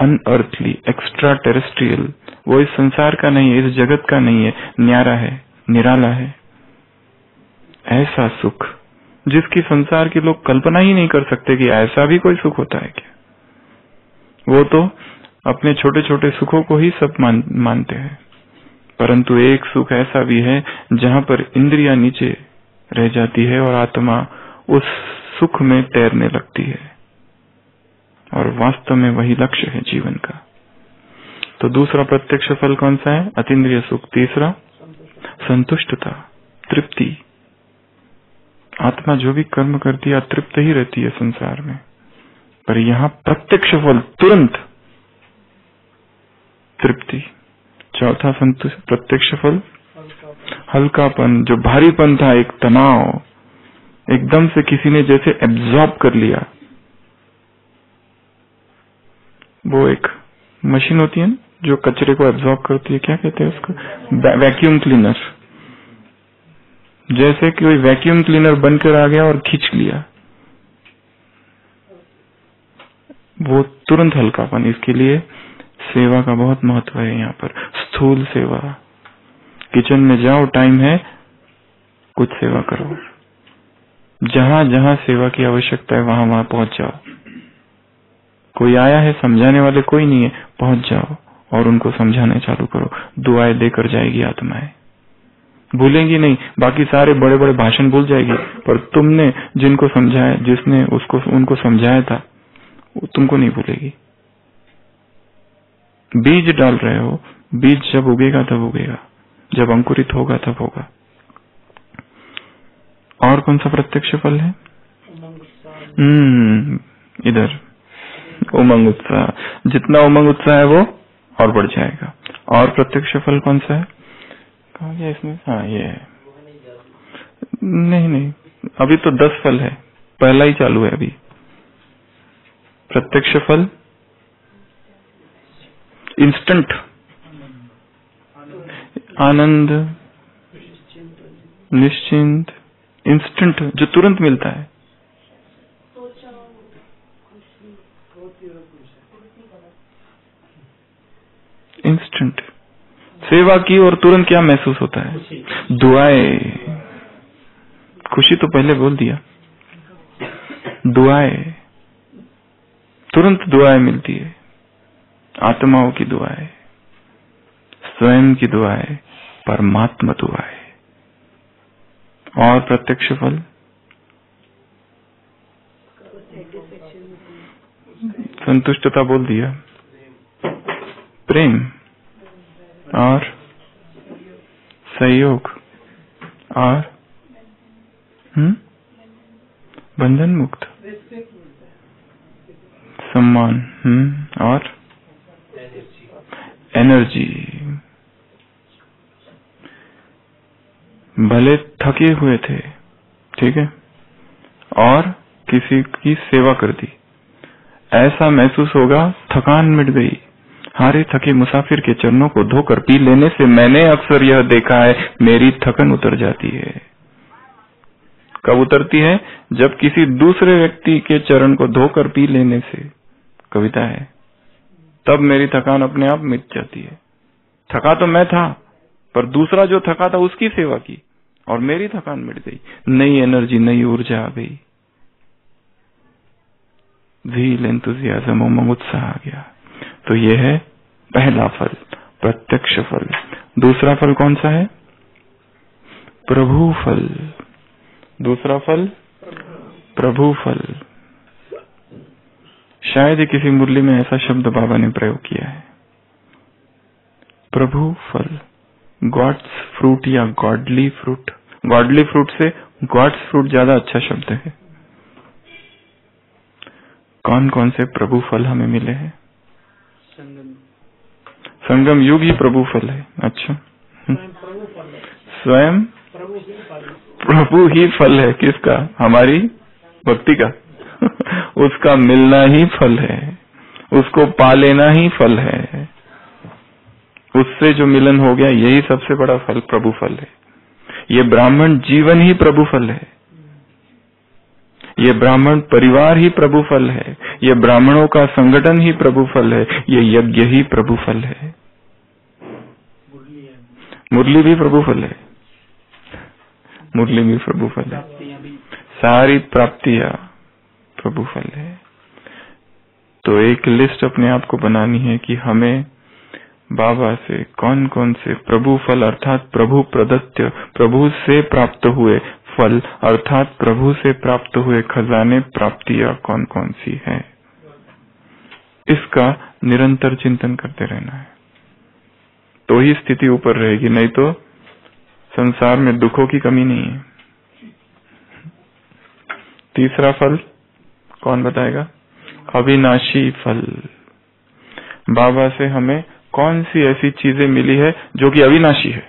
unearthly, extra terrestrial. वो इस संसार का नहीं है, इस जगत का नहीं है, न्यारा है, निराला है। ऐसा सुख जिसकी संसार के लोग कल्पना ही नहीं कर सकते कि ऐसा भी कोई सुख होता है क्या। वो तो अपने छोटे छोटे सुखों को ही सब मानते हैं, परंतु एक सुख ऐसा भी है जहां पर इंद्रिया नीचे रह जाती है और आत्मा उस सुख में तैरने लगती है, और वास्तव में वही लक्ष्य है जीवन का। तो दूसरा प्रत्यक्ष फल कौन सा है? अतीन्द्रिय सुख। तीसरा संतुष्टता, तृप्ति। आत्मा जो भी कर्म करती है तृप्त ही रहती है संसार में, पर यहाँ प्रत्यक्ष फल तुरंत तृप्ति। चौथा संतुष्ट प्रत्यक्ष फल हल्कापन। जो भारीपन था, एक तनाव, एकदम से किसी ने जैसे एब्जॉर्ब कर लिया। वो एक मशीन होती है ना जो कचरे को एब्जॉर्ब करती है, क्या कहते हैं उसको? Vacuum cleaner. जैसे कोई वैक्यूम क्लीनर बनकर आ गया और खींच लिया, वो तुरंत हल्कापन। इसके लिए सेवा का बहुत महत्व है यहाँ पर, स्थूल सेवा। किचन में जाओ, टाइम है, कुछ सेवा करो। जहां जहां सेवा की आवश्यकता है वहां वहां पहुंच जाओ। कोई आया है, समझाने वाले कोई नहीं है, पहुंच जाओ और उनको समझाने चालू करो। दुआएं देकर जाएगी आत्माएं, भूलेंगी नहीं। बाकी सारे बड़े बड़े भाषण भूल जाएगी, पर तुमने जिनको समझाया, जिसने उसको उनको समझाया था, तुमको नहीं भूलेगी। बीज डाल रहे हो, बीज जब उगेगा तब उगेगा, जब अंकुरित होगा तब होगा। और कौन सा प्रत्यक्ष फल है? इधर उमंग उत्साह। जितना उमंग उत्साह है वो और बढ़ जाएगा। और प्रत्यक्ष फल कौन सा है? कहाँ गया इसमें? हाँ, ये है। नहीं, अभी तो 10 फल है, पहला ही चालू है अभी। प्रत्यक्ष फल इंस्टेंट आनंद, निश्चिंत, इंस्टेंट, जो तुरंत मिलता है। इंस्टेंट सेवा की और तुरंत क्या महसूस होता है? दुआएं, खुशी तो पहले बोल दिया। दुआएं, तुरंत दुआएं मिलती है, आत्माओं की दुआएं, स्वयं की दुआएं, परमात्मा दुआएं। और प्रत्यक्ष फल संतुष्टता बोल दिया, प्रेम और सहयोग और बंधन मुक्त, सम्मान और एनर्जी। भले थके हुए थे, ठीक है, और किसी की सेवा कर दी, ऐसा महसूस होगा थकान मिट गई। हारे थके मुसाफिर के चरणों को धोकर पी लेने से मैंने अक्सर यह देखा है, मेरी थकन उतर जाती है। कब उतरती है? जब किसी दूसरे व्यक्ति के चरण को धोकर पी लेने से, कविता है, तब मेरी थकान अपने आप मिट जाती है। थका तो मैं था, पर दूसरा जो थका था उसकी सेवा की और मेरी थकान मिट गई। नई एनर्जी, नई ऊर्जा आ गई, झील, एंथुसियाज्म, उमंग, उत्साह आ गया। तो ये है पहला फल, प्रत्यक्ष फल। दूसरा फल कौन सा है? प्रभु फल। दूसरा फल प्रभु फल। शायद किसी मुरली में ऐसा शब्द बाबा ने प्रयोग किया है, प्रभु फल, गॉड्स फ्रूट या गॉडली फ्रूट। गॉडली फ्रूट से गॉड्स फ्रूट ज्यादा अच्छा शब्द है। कौन कौन से प्रभु फल हमें मिले हैं? संगम युग ही प्रभु फल है। अच्छा, स्वयं प्रभु ही फल है। किसका? हमारी भक्ति का। उसका मिलना ही फल है, उसको पा लेना ही फल है, उससे जो मिलन हो गया, यही सबसे बड़ा फल, प्रभु फल है। ये ब्राह्मण जीवन ही प्रभु फल है, ये ब्राह्मण परिवार ही प्रभु फल है, ये ब्राह्मणों का संगठन ही प्रभु फल है, ये यज्ञ ही प्रभु फल है, मुरली भी प्रभु फल है, मुरली भी प्रभु फल है, सारी प्राप्तियां प्रभु फल है। तो एक लिस्ट अपने आप को बनानी है कि हमें बाबा से कौन कौन से प्रभु फल अर्थात प्रभु प्रदत्त, प्रभु से प्राप्त हुए फल अर्थात प्रभु से प्राप्त हुए खजाने प्राप्तियां कौन कौन सी है, इसका निरंतर चिंतन करते रहना है। तो ही स्थिति ऊपर रहेगी, नहीं तो संसार में दुखों की कमी नहीं है। तीसरा फल कौन बताएगा? अविनाशी फल। बाबा से हमें कौन सी ऐसी चीजें मिली है जो कि अविनाशी है?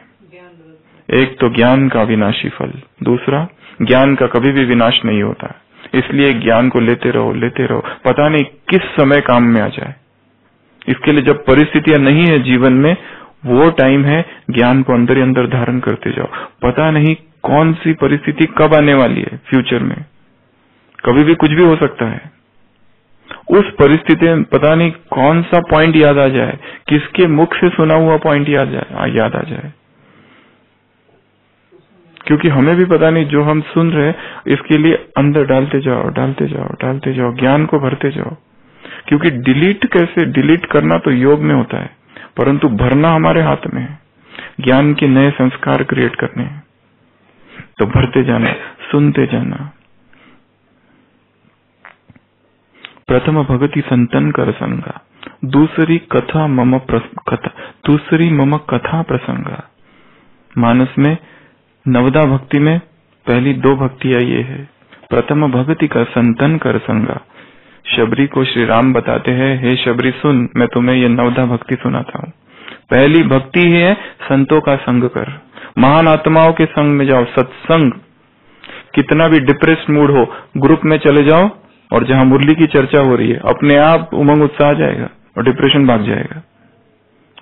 एक तो ज्ञान का अविनाशी फल, दूसरा ज्ञान का कभी भी विनाश नहीं होता, इसलिए ज्ञान को लेते रहो, पता नहीं किस समय काम में आ जाए। इसके लिए जब परिस्थितियां नहीं है जीवन में, वो टाइम है ज्ञान को अंदर ही अंदर धारण करते जाओ। पता नहीं कौन सी परिस्थिति कब आने वाली है, फ्यूचर में कभी भी कुछ भी हो सकता है। उस परिस्थिति में पता नहीं कौन सा पॉइंट याद आ जाए, किसके मुख से सुना हुआ पॉइंट याद आ जाए, क्योंकि हमें भी पता नहीं जो हम सुन रहे हैं। इसके लिए अंदर डालते जाओ, ज्ञान को भरते जाओ, क्योंकि डिलीट करना तो योग में होता है, परंतु भरना हमारे हाथ में है। ज्ञान के नए संस्कार क्रिएट करने हैं, तो भरते जाना, सुनते जाना। प्रथम भगति संतन कर संगा, दूसरी मम कथा प्रसंगा। मानस में नवदा भक्ति में पहली दो भक्तियां ये है, प्रथम भगति का संतन कर संगा। शबरी को श्री राम बताते हैं, हे शबरी सुन, मैं तुम्हें ये नवदा भक्ति सुनाता हूँ। पहली भक्ति ही है संतों का संग कर, महान आत्माओं के संग में जाओ, सत्संग। कितना भी डिप्रेस्ड मूड हो, ग्रुप में चले जाओ और जहां मुरली की चर्चा हो रही है, अपने आप उमंग उत्साह आ जाएगा और डिप्रेशन भाग जाएगा।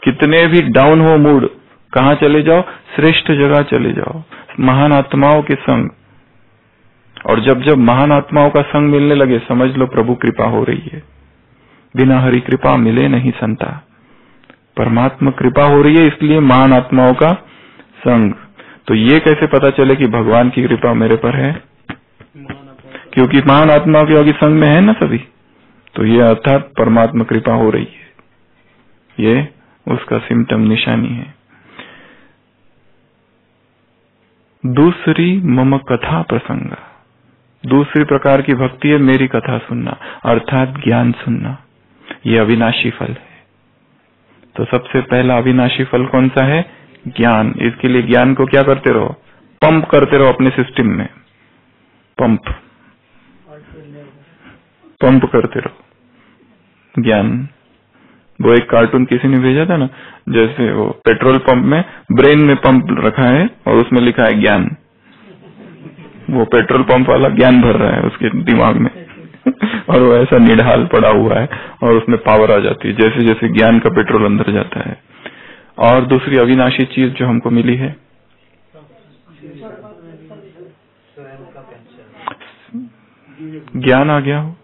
कितने भी डाउन हो मूड, कहां चले जाओ? श्रेष्ठ जगह चले जाओ, महान आत्माओं के संग। और जब जब महान आत्माओं का संग मिलने लगे, समझ लो प्रभु कृपा हो रही है। बिना हरि कृपा मिले नहीं संता, परमात्मा कृपा हो रही है, इसलिए महान आत्माओं का संग। तो ये कैसे पता चले कि भगवान की कृपा मेरे पर है? क्योंकि महान आत्मा के योगी संग में है ना सभी, तो ये अर्थात परमात्मा कृपा हो रही है, ये उसका सिम्टम, निशानी है। दूसरी मम कथा प्रसंग, दूसरी प्रकार की भक्ति है मेरी कथा सुनना, अर्थात ज्ञान सुनना। ये अविनाशी फल है। तो सबसे पहला अविनाशी फल कौन सा है? ज्ञान। इसके लिए ज्ञान को क्या करते रहो? पंप करते रहो अपने सिस्टम में, पंप करते रहो ज्ञान। वो एक कार्टून किसी ने भेजा था ना, जैसे वो पेट्रोल पंप में ब्रेन में पंप रखा है और उसमें लिखा है ज्ञान, वो पेट्रोल पंप वाला ज्ञान भर रहा है उसके दिमाग में और वो ऐसा निढाल पड़ा हुआ है और उसमें पावर आ जाती है जैसे जैसे ज्ञान का पेट्रोल अंदर जाता है। और दूसरी अविनाशी चीज जो हमको मिली है, ज्ञान आ गया हो,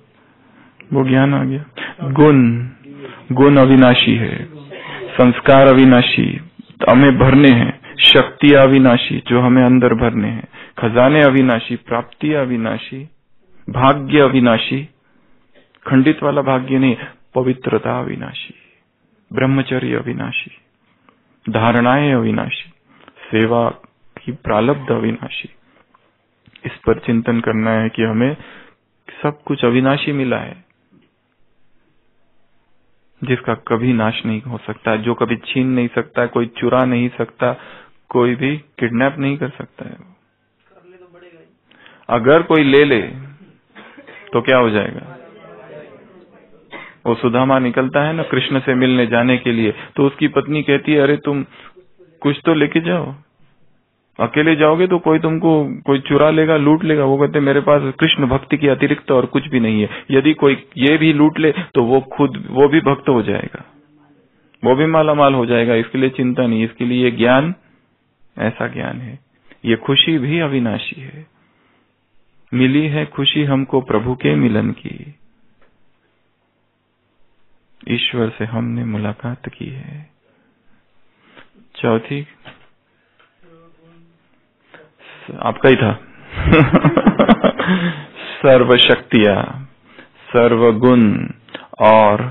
वो ज्ञान आ गया। गुण अविनाशी है, संस्कार अविनाशी हमें भरने हैं, शक्ति अविनाशी जो हमें अंदर भरने हैं, खजाने अविनाशी, प्राप्ति अविनाशी, भाग्य अविनाशी, खंडित वाला भाग्य नहीं, पवित्रता अविनाशी, ब्रह्मचर्य अविनाशी, धारणाएं अविनाशी, सेवा की प्रालब्ध अविनाशी। इस पर चिंतन करना है कि हमें सब कुछ अविनाशी मिला है, जिसका कभी नाश नहीं हो सकता, जो कभी छीन नहीं सकता, कोई चुरा नहीं सकता, कोई भी किडनैप नहीं कर सकता है। अगर कोई ले ले तो क्या हो जाएगा? वो सुदामा निकलता है ना कृष्ण से मिलने जाने के लिए, तो उसकी पत्नी कहती है, अरे तुम कुछ तो लेके जाओ, अकेले जाओगे तो कोई तुमको कोई चुरा लेगा, लूट लेगा। वो कहते मेरे पास कृष्ण भक्ति के अतिरिक्त और कुछ भी नहीं है, यदि कोई ये भी लूट ले तो वो भी भक्त हो जाएगा, वो भी मालामाल हो जाएगा। इसके लिए चिंता नहीं, इसके लिए ज्ञान ऐसा ज्ञान है, ये खुशी भी अविनाशी है। मिली है खुशी हमको प्रभु के मिलन की, ईश्वर से हमने मुलाकात की है। चौथी आपका ही था सर्वशक्तियां, सर्वगुण और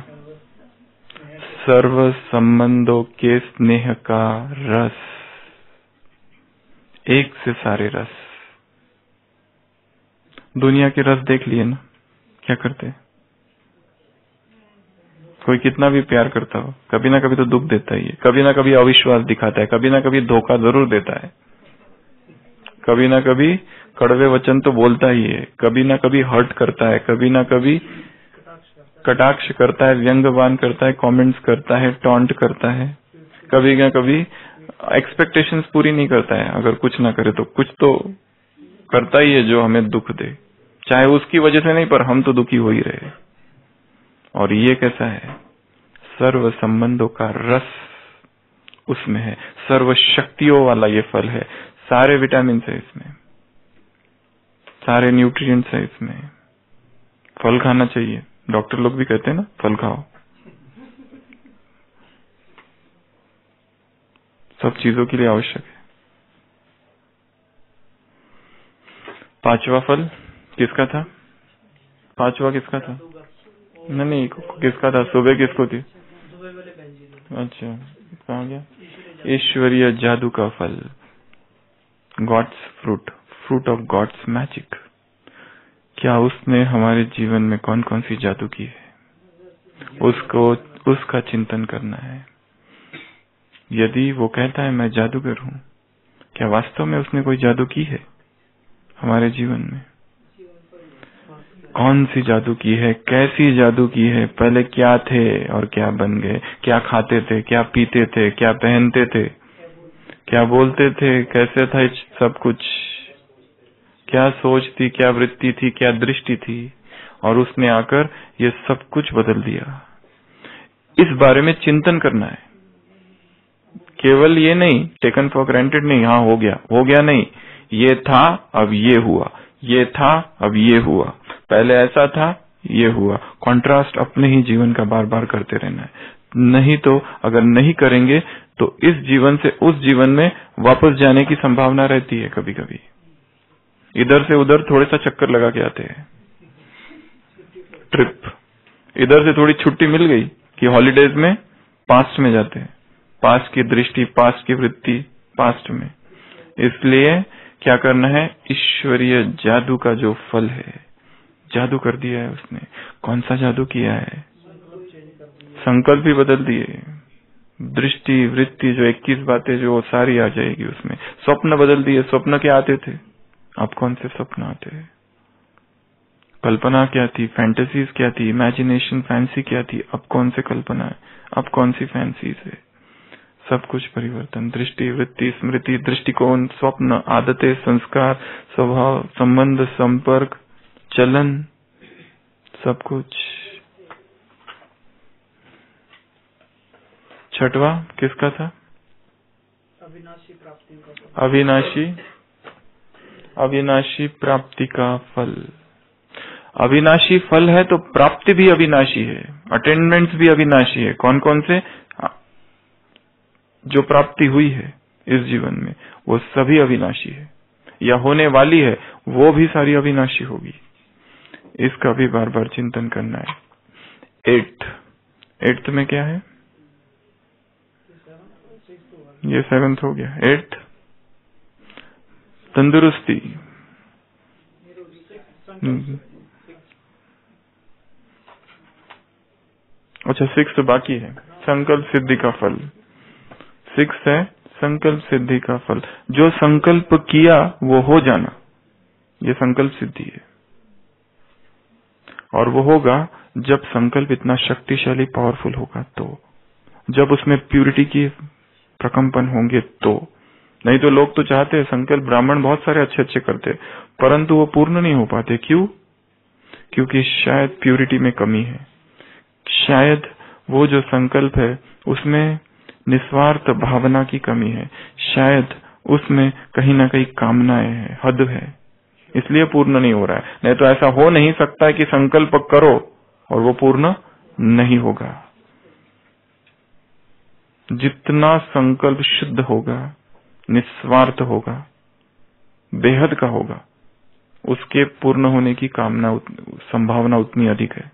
सर्व संबंधों के स्नेह का रस, एक से सारे रस। दुनिया के रस देख लिए ना, क्या करते हैं? कोई कितना भी प्यार करता हो, कभी ना कभी तो दुख देता ही है, कभी ना कभी अविश्वास दिखाता है, कभी ना कभी धोखा जरूर देता है, कभी ना कभी कड़वे वचन तो बोलता ही है, कभी ना कभी हर्ट करता है, कभी ना कभी कटाक्ष करता है, व्यंग्यवान करता है, कमेंट्स करता है, टॉन्ट करता है, कभी ना कभी एक्सपेक्टेशंस पूरी नहीं करता है। अगर कुछ ना करे तो कुछ तो करता ही है जो हमें दुख दे, चाहे उसकी वजह से नहीं पर हम तो दुखी हो ही रहे। और ये कैसा है? सर्व संबंधों का रस उसमें है, सर्व शक्तियों वाला ये फल है, सारे विटामिन है इसमें, सारे न्यूट्रिएंट्स है इसमें। फल खाना चाहिए, डॉक्टर लोग भी कहते हैं ना फल खाओ। सब चीजों के लिए आवश्यक है। पांचवा फल किसका था? पांचवा किसका था? नहीं किसका था? सुबह किसको थी? अच्छा कहा गया ईश्वरीय जादू का फल, God's fruit, fruit of God's magic. क्या उसने हमारे जीवन में कौन कौन सी जादू की है, उसको उसका चिंतन करना है। यदि वो कहता है मैं जादूगर हूँ, क्या वास्तव में उसने कोई जादू की है हमारे जीवन में? कौन सी जादू की है, कैसी जादू की है, पहले क्या थे और क्या बन गए, क्या खाते थे, क्या पीते थे, क्या पहनते थे, क्या बोलते थे, कैसे था सब कुछ, क्या सोच थी, क्या वृत्ति थी, क्या दृष्टि थी, और उसने आकर ये सब कुछ बदल दिया। इस बारे में चिंतन करना है, केवल ये नहीं टेकन फॉर ग्रांटेड नहीं, हाँ हो गया नहीं, ये था अब ये हुआ, ये था अब ये हुआ, पहले ऐसा था ये हुआ। कॉन्ट्रास्ट अपने ही जीवन का बार बार करते रहना है, नहीं तो अगर नहीं करेंगे तो इस जीवन से उस जीवन में वापस जाने की संभावना रहती है। कभी कभी इधर से उधर थोड़े सा चक्कर लगा के आते हैं, ट्रिप, इधर से थोड़ी छुट्टी मिल गई कि हॉलीडेज में पास्ट में जाते हैं, पास्ट की दृष्टि, पास्ट की वृत्ति, पास्ट में। इसलिए क्या करना है, ईश्वरीय जादू का जो फल है, जादू कर दिया है उसने। कौन सा जादू किया है? संकल्प भी बदल दिए, दृष्टि वृत्ति जो 21 बातें जो सारी आ जाएगी उसमें। स्वप्न बदल दिए, स्वप्न क्या आते थे, आप कौन से स्वप्न आते हैं, कल्पना क्या थी, फैंटेसीज क्या थी, इमेजिनेशन फैंसी क्या थी, अब कौन से कल्पना है, अब कौन सी फैंसीज है। सब कुछ परिवर्तन, दृष्टि वृत्ति स्मृति दृष्टिकोण, स्वप्न, आदतें, संस्कार, स्वभाव, संबंध, संपर्क, चलन, सब कुछ। छठवा किसका था? अविनाशी प्राप्ति का, अविनाशी प्राप्ति का फल। अविनाशी फल है तो प्राप्ति भी अविनाशी है, अटेनमेंट्स भी अविनाशी है। कौन कौन से जो प्राप्ति हुई है इस जीवन में वो सभी अविनाशी है, या होने वाली है वो भी सारी अविनाशी होगी। इसका भी बार बार चिंतन करना है। एट्थ में क्या है? ये सेवेंथ हो गया। एट्थ तंदुरुस्ती, अच्छा सिक्स बाकी है, संकल्प सिद्धि का फल। सिक्स है संकल्प सिद्धि का फल, जो संकल्प किया वो हो जाना, ये संकल्प सिद्धि है। और वो होगा जब संकल्प इतना शक्तिशाली पावरफुल होगा तो, जब उसमें प्यूरिटी की प्रकंपन होंगे तो। नहीं तो लोग तो चाहते हैं संकल्प, ब्राह्मण बहुत सारे अच्छे अच्छे करते हैं, परंतु वो पूर्ण नहीं हो पाते। क्यों? क्योंकि शायद प्यूरिटी में कमी है, शायद वो जो संकल्प है उसमें निस्वार्थ भावना की कमी है, शायद उसमें कहीं ना कहीं कामनाएं है, हद है, इसलिए पूर्ण नहीं हो रहा है। नहीं तो ऐसा हो नहीं सकता है कि संकल्प करो और वो पूर्ण नहीं होगा। जितना संकल्प शुद्ध होगा, निस्वार्थ होगा, बेहद का होगा, उसके पूर्ण होने की कामना संभावना उतनी अधिक है,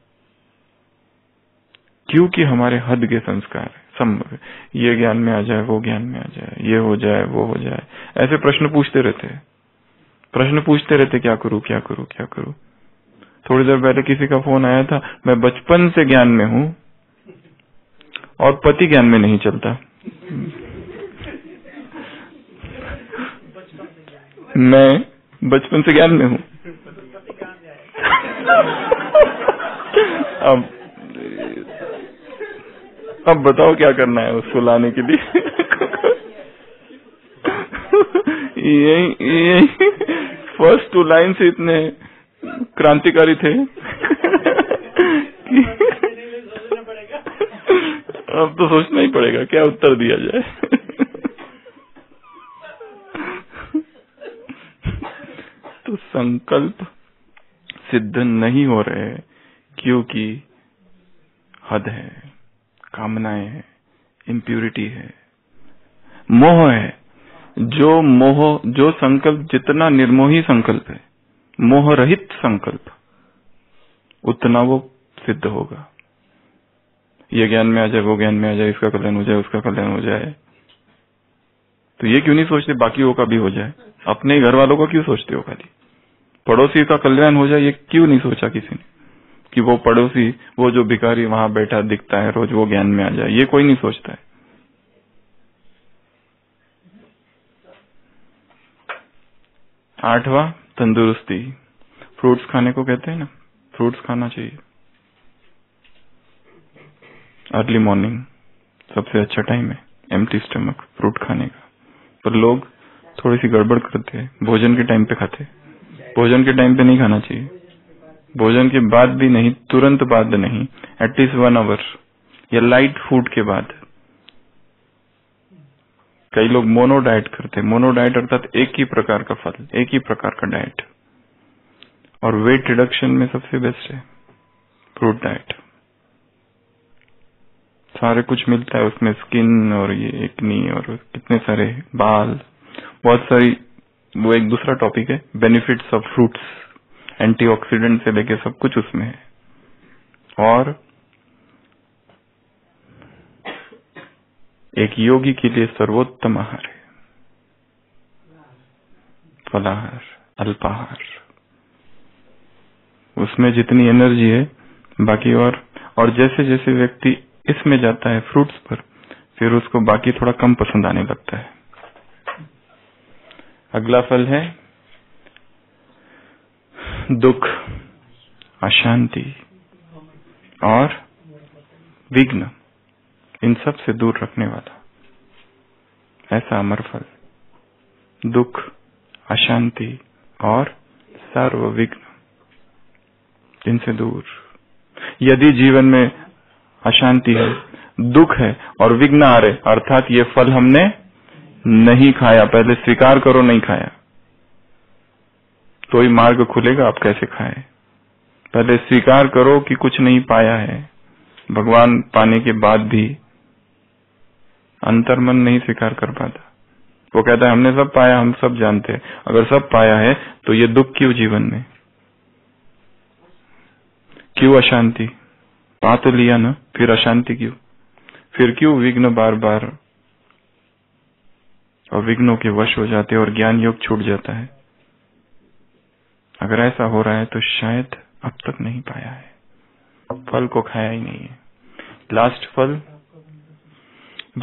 क्योंकि हमारे हद के संस्कार है। ये ज्ञान में आ जाए, वो ज्ञान में आ जाए, ये हो जाए, वो हो जाए, ऐसे प्रश्न पूछते रहते क्या करूं। थोड़ी देर पहले किसी का फोन आया था, मैं बचपन से ज्ञान में हूं और पति ज्ञान में नहीं चलता, मैं बचपन से ज्ञान में हूं। अब बताओ क्या करना है उसको लाने के लिए। यही फर्स्ट 2 लाइन से इतने क्रांतिकारी थे। अब तो सोचना ही पड़ेगा क्या उत्तर दिया जाए। तो संकल्प सिद्ध नहीं हो रहे क्योंकि हद है, कामनाएं है, इंप्यूरिटी है, मोह है। जो संकल्प जितना निर्मोही संकल्प है, मोह रहित संकल्प, उतना वो सिद्ध होगा। ये ज्ञान में आ जाए, वो ज्ञान में आ जाए, इसका कल्याण हो जाए, उसका कल्याण हो जाए, तो ये क्यों नहीं सोचते बाकियों का भी हो जाए? अपने घर वालों का क्यों सोचते हो? खाली पड़ोसी का कल्याण हो जाए, ये क्यों नहीं सोचा किसी ने कि वो पड़ोसी, वो जो भिखारी वहां बैठा दिखता है रोज, वो ज्ञान में आ जाए, ये कोई नहीं सोचता है। आठवां, तंदुरुस्ती। फ्रूट्स खाने को कहते हैं ना, फ्रूट्स खाना चाहिए। अर्ली मॉर्निंग सबसे अच्छा टाइम है एम्प्टी स्टमक फ्रूट खाने का। पर लोग थोड़ी सी गड़बड़ करते हैं, भोजन के टाइम पे खाते हैं। भोजन के टाइम पे नहीं खाना चाहिए, भोजन के बाद भी नहीं, तुरंत बाद नहीं, एटलीस्ट 1 आवर या लाइट फूड के बाद। कई लोग मोनो डाइट करते हैं। मोनो डाइट अर्थात एक ही प्रकार का फल, एक ही प्रकार का डाइट, और वेट रिडक्शन में सबसे बेस्ट है फ्रूट डाइट। सारे कुछ मिलता है उसमें, स्किन और ये एक्नी और कितने सारे बाल, बहुत सारी। वो एक दूसरा टॉपिक है, बेनिफिट्स ऑफ फ्रूट्स, एंटीऑक्सीडेंट से लेके सब कुछ उसमें है। और एक योगी के लिए सर्वोत्तम आहार है फलाहार, अल्पाहार। उसमें जितनी एनर्जी है बाकी, और जैसे जैसे व्यक्ति इसमें जाता है फ्रूट्स पर, फिर उसको बाकी थोड़ा कम पसंद आने लगता है। अगला फल है दुख, अशांति और विघ्न, इन सब से दूर रखने वाला ऐसा अमर फल। दुख, अशांति और सर्व विघ्न, इनसे दूर। यदि जीवन में अशांति है, दुख है और विघ्न आ रहे, अर्थात ये फल हमने नहीं खाया। पहले स्वीकार करो, नहीं खाया तो ही मार्ग खुलेगा। आप कैसे खाएं? पहले स्वीकार करो कि कुछ नहीं पाया है। भगवान पाने के बाद भी अंतर्मन नहीं स्वीकार कर पाता। वो कहता है हमने सब पाया, हम सब जानते हैं। अगर सब पाया है तो ये दुख क्यों जीवन में, क्यों अशांति? पा तो लिया ना, फिर अशांति क्यों? फिर क्यों विघ्न बार बार? और विघ्नों के वश हो जाते और ज्ञान योग छूट जाता है। अगर ऐसा हो रहा है तो शायद अब तक नहीं पाया है, फल को खाया ही नहीं है। लास्ट फल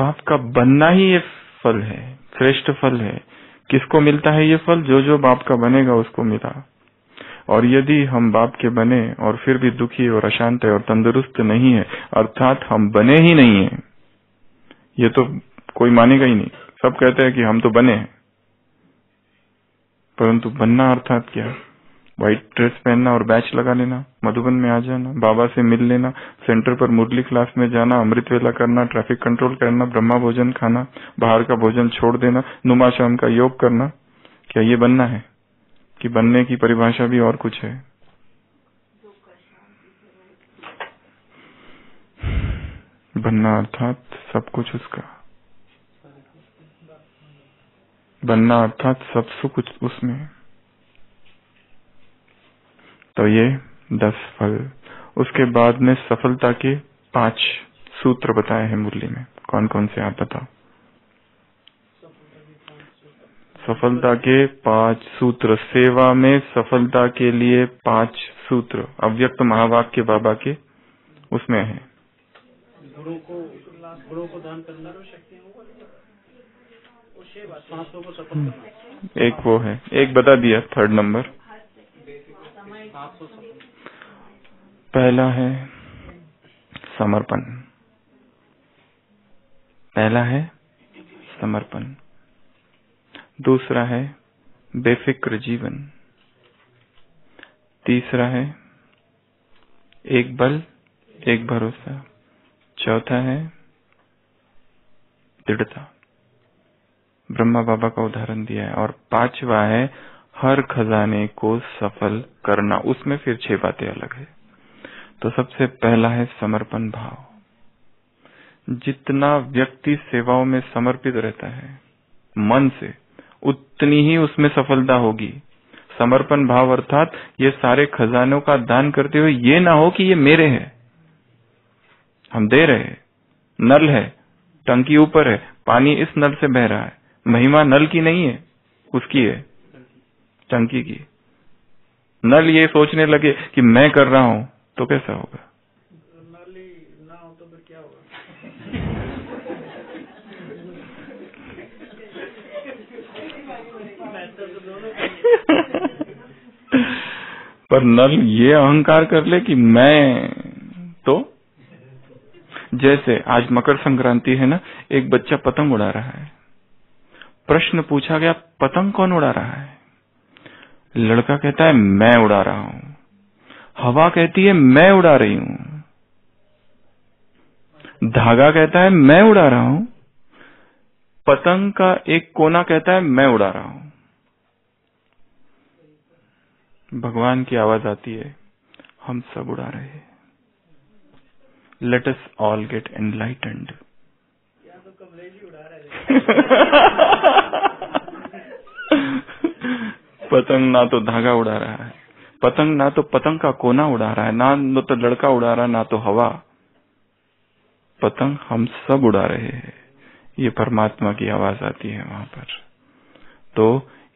बाप का बनना ही ये फल है, श्रेष्ठ फल है। किसको मिलता है ये फल? जो बाप का बनेगा उसको मिला। और यदि हम बाप के बने और फिर भी दुखी और अशांत है और तंदुरुस्त नहीं है, अर्थात हम बने ही नहीं है। ये तो कोई मानेगा ही नहीं, सब कहते हैं कि हम तो बने हैं, परंतु बनना अर्थात क्या? व्हाइट ड्रेस पहनना और बैच लगा लेना, मधुबन में आ जाना, बाबा से मिल लेना, सेंटर पर मुरली क्लास में जाना, अमृत वेला करना, ट्रैफिक कंट्रोल करना, ब्रह्मा भोजन खाना, बाहर का भोजन छोड़ देना, नुमा शाम का योग करना। क्या ये बनना है? कि बनने की परिभाषा भी और कुछ है? बनना अर्थात सब कुछ उसका, बनना अर्थात सब कुछ उसमें। तो ये 10 फल। उसके बाद में सफलता के 5 सूत्र बताए हैं मुरली में। कौन कौन से आप बताओ? सफलता के 5 सूत्र। सेवा में सफलता के लिए 5 सूत्र अव्यक्त महावाक्य बाबा के उसमें है। गुरु को दान करना, सांसों को सफल करना, एक वो है, एक बता दिया। 3rd नंबर पहला है समर्पण। दूसरा है बेफिक्र जीवन। तीसरा है एक बल एक भरोसा। चौथा है दृढ़ता। ब्रह्मा बाबा का उदाहरण दिया है। और 5वां है हर खजाने को सफल करना। उसमें फिर 6 बातें अलग है। तो सबसे पहला है समर्पण भाव। जितना व्यक्ति सेवाओं में समर्पित रहता है मन से, उतनी ही उसमें सफलता होगी। समर्पण भाव अर्थात ये सारे खजानों का दान करते हुए ये ना हो कि ये मेरे हैं, हम दे रहे हैं, नल है, टंकी ऊपर है, पानी इस नल से बह रहा है, महिमा नल की नहीं है, उसकी है, टंकी की। नल ये सोचने लगे कि मैं कर रहा हूं तो कैसा होगा? नल ही ना हो तो फिर क्या होगा? पर नल ये अहंकार कर ले कि मैं तो, जैसे आज मकर संक्रांति है ना, एक बच्चा पतंग उड़ा रहा है। प्रश्न पूछा गया पतंग कौन उड़ा रहा है? लड़का कहता है मैं उड़ा रहा हूं। हवा कहती है मैं उड़ा रही हूं। धागा कहता है मैं उड़ा रहा हूं। पतंग का एक कोना कहता है मैं उड़ा रहा हूं। भगवान की आवाज आती है हम सब उड़ा रहे हैं। Let us all get enlightened। या तो कमलेश उड़ा रहे हैं। पतंग ना तो धागा उड़ा रहा है, पतंग ना तो पतंग का कोना उड़ा रहा है, ना तो लड़का उड़ा रहा, ना तो हवा। पतंग हम सब उड़ा रहे हैं। ये परमात्मा की आवाज आती है वहां पर। तो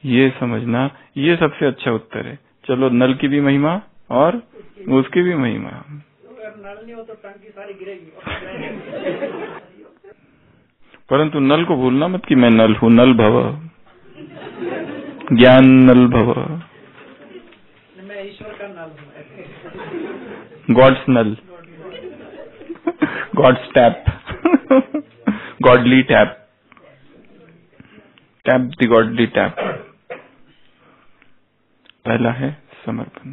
ये समझना, ये सबसे अच्छा उत्तर है। चलो नल की भी महिमा और उसकी भी महिमा। नल नहीं हो तो टंकी सारी गिरेगी। परंतु नल को भूलना मत कि मैं नल हूँ। नल भव ज्ञान नल भव, मैं ईश्वर का नल हूँ। गॉड्स नल, God's tap, godly tap, tap the godly tap. पहला है समर्पण।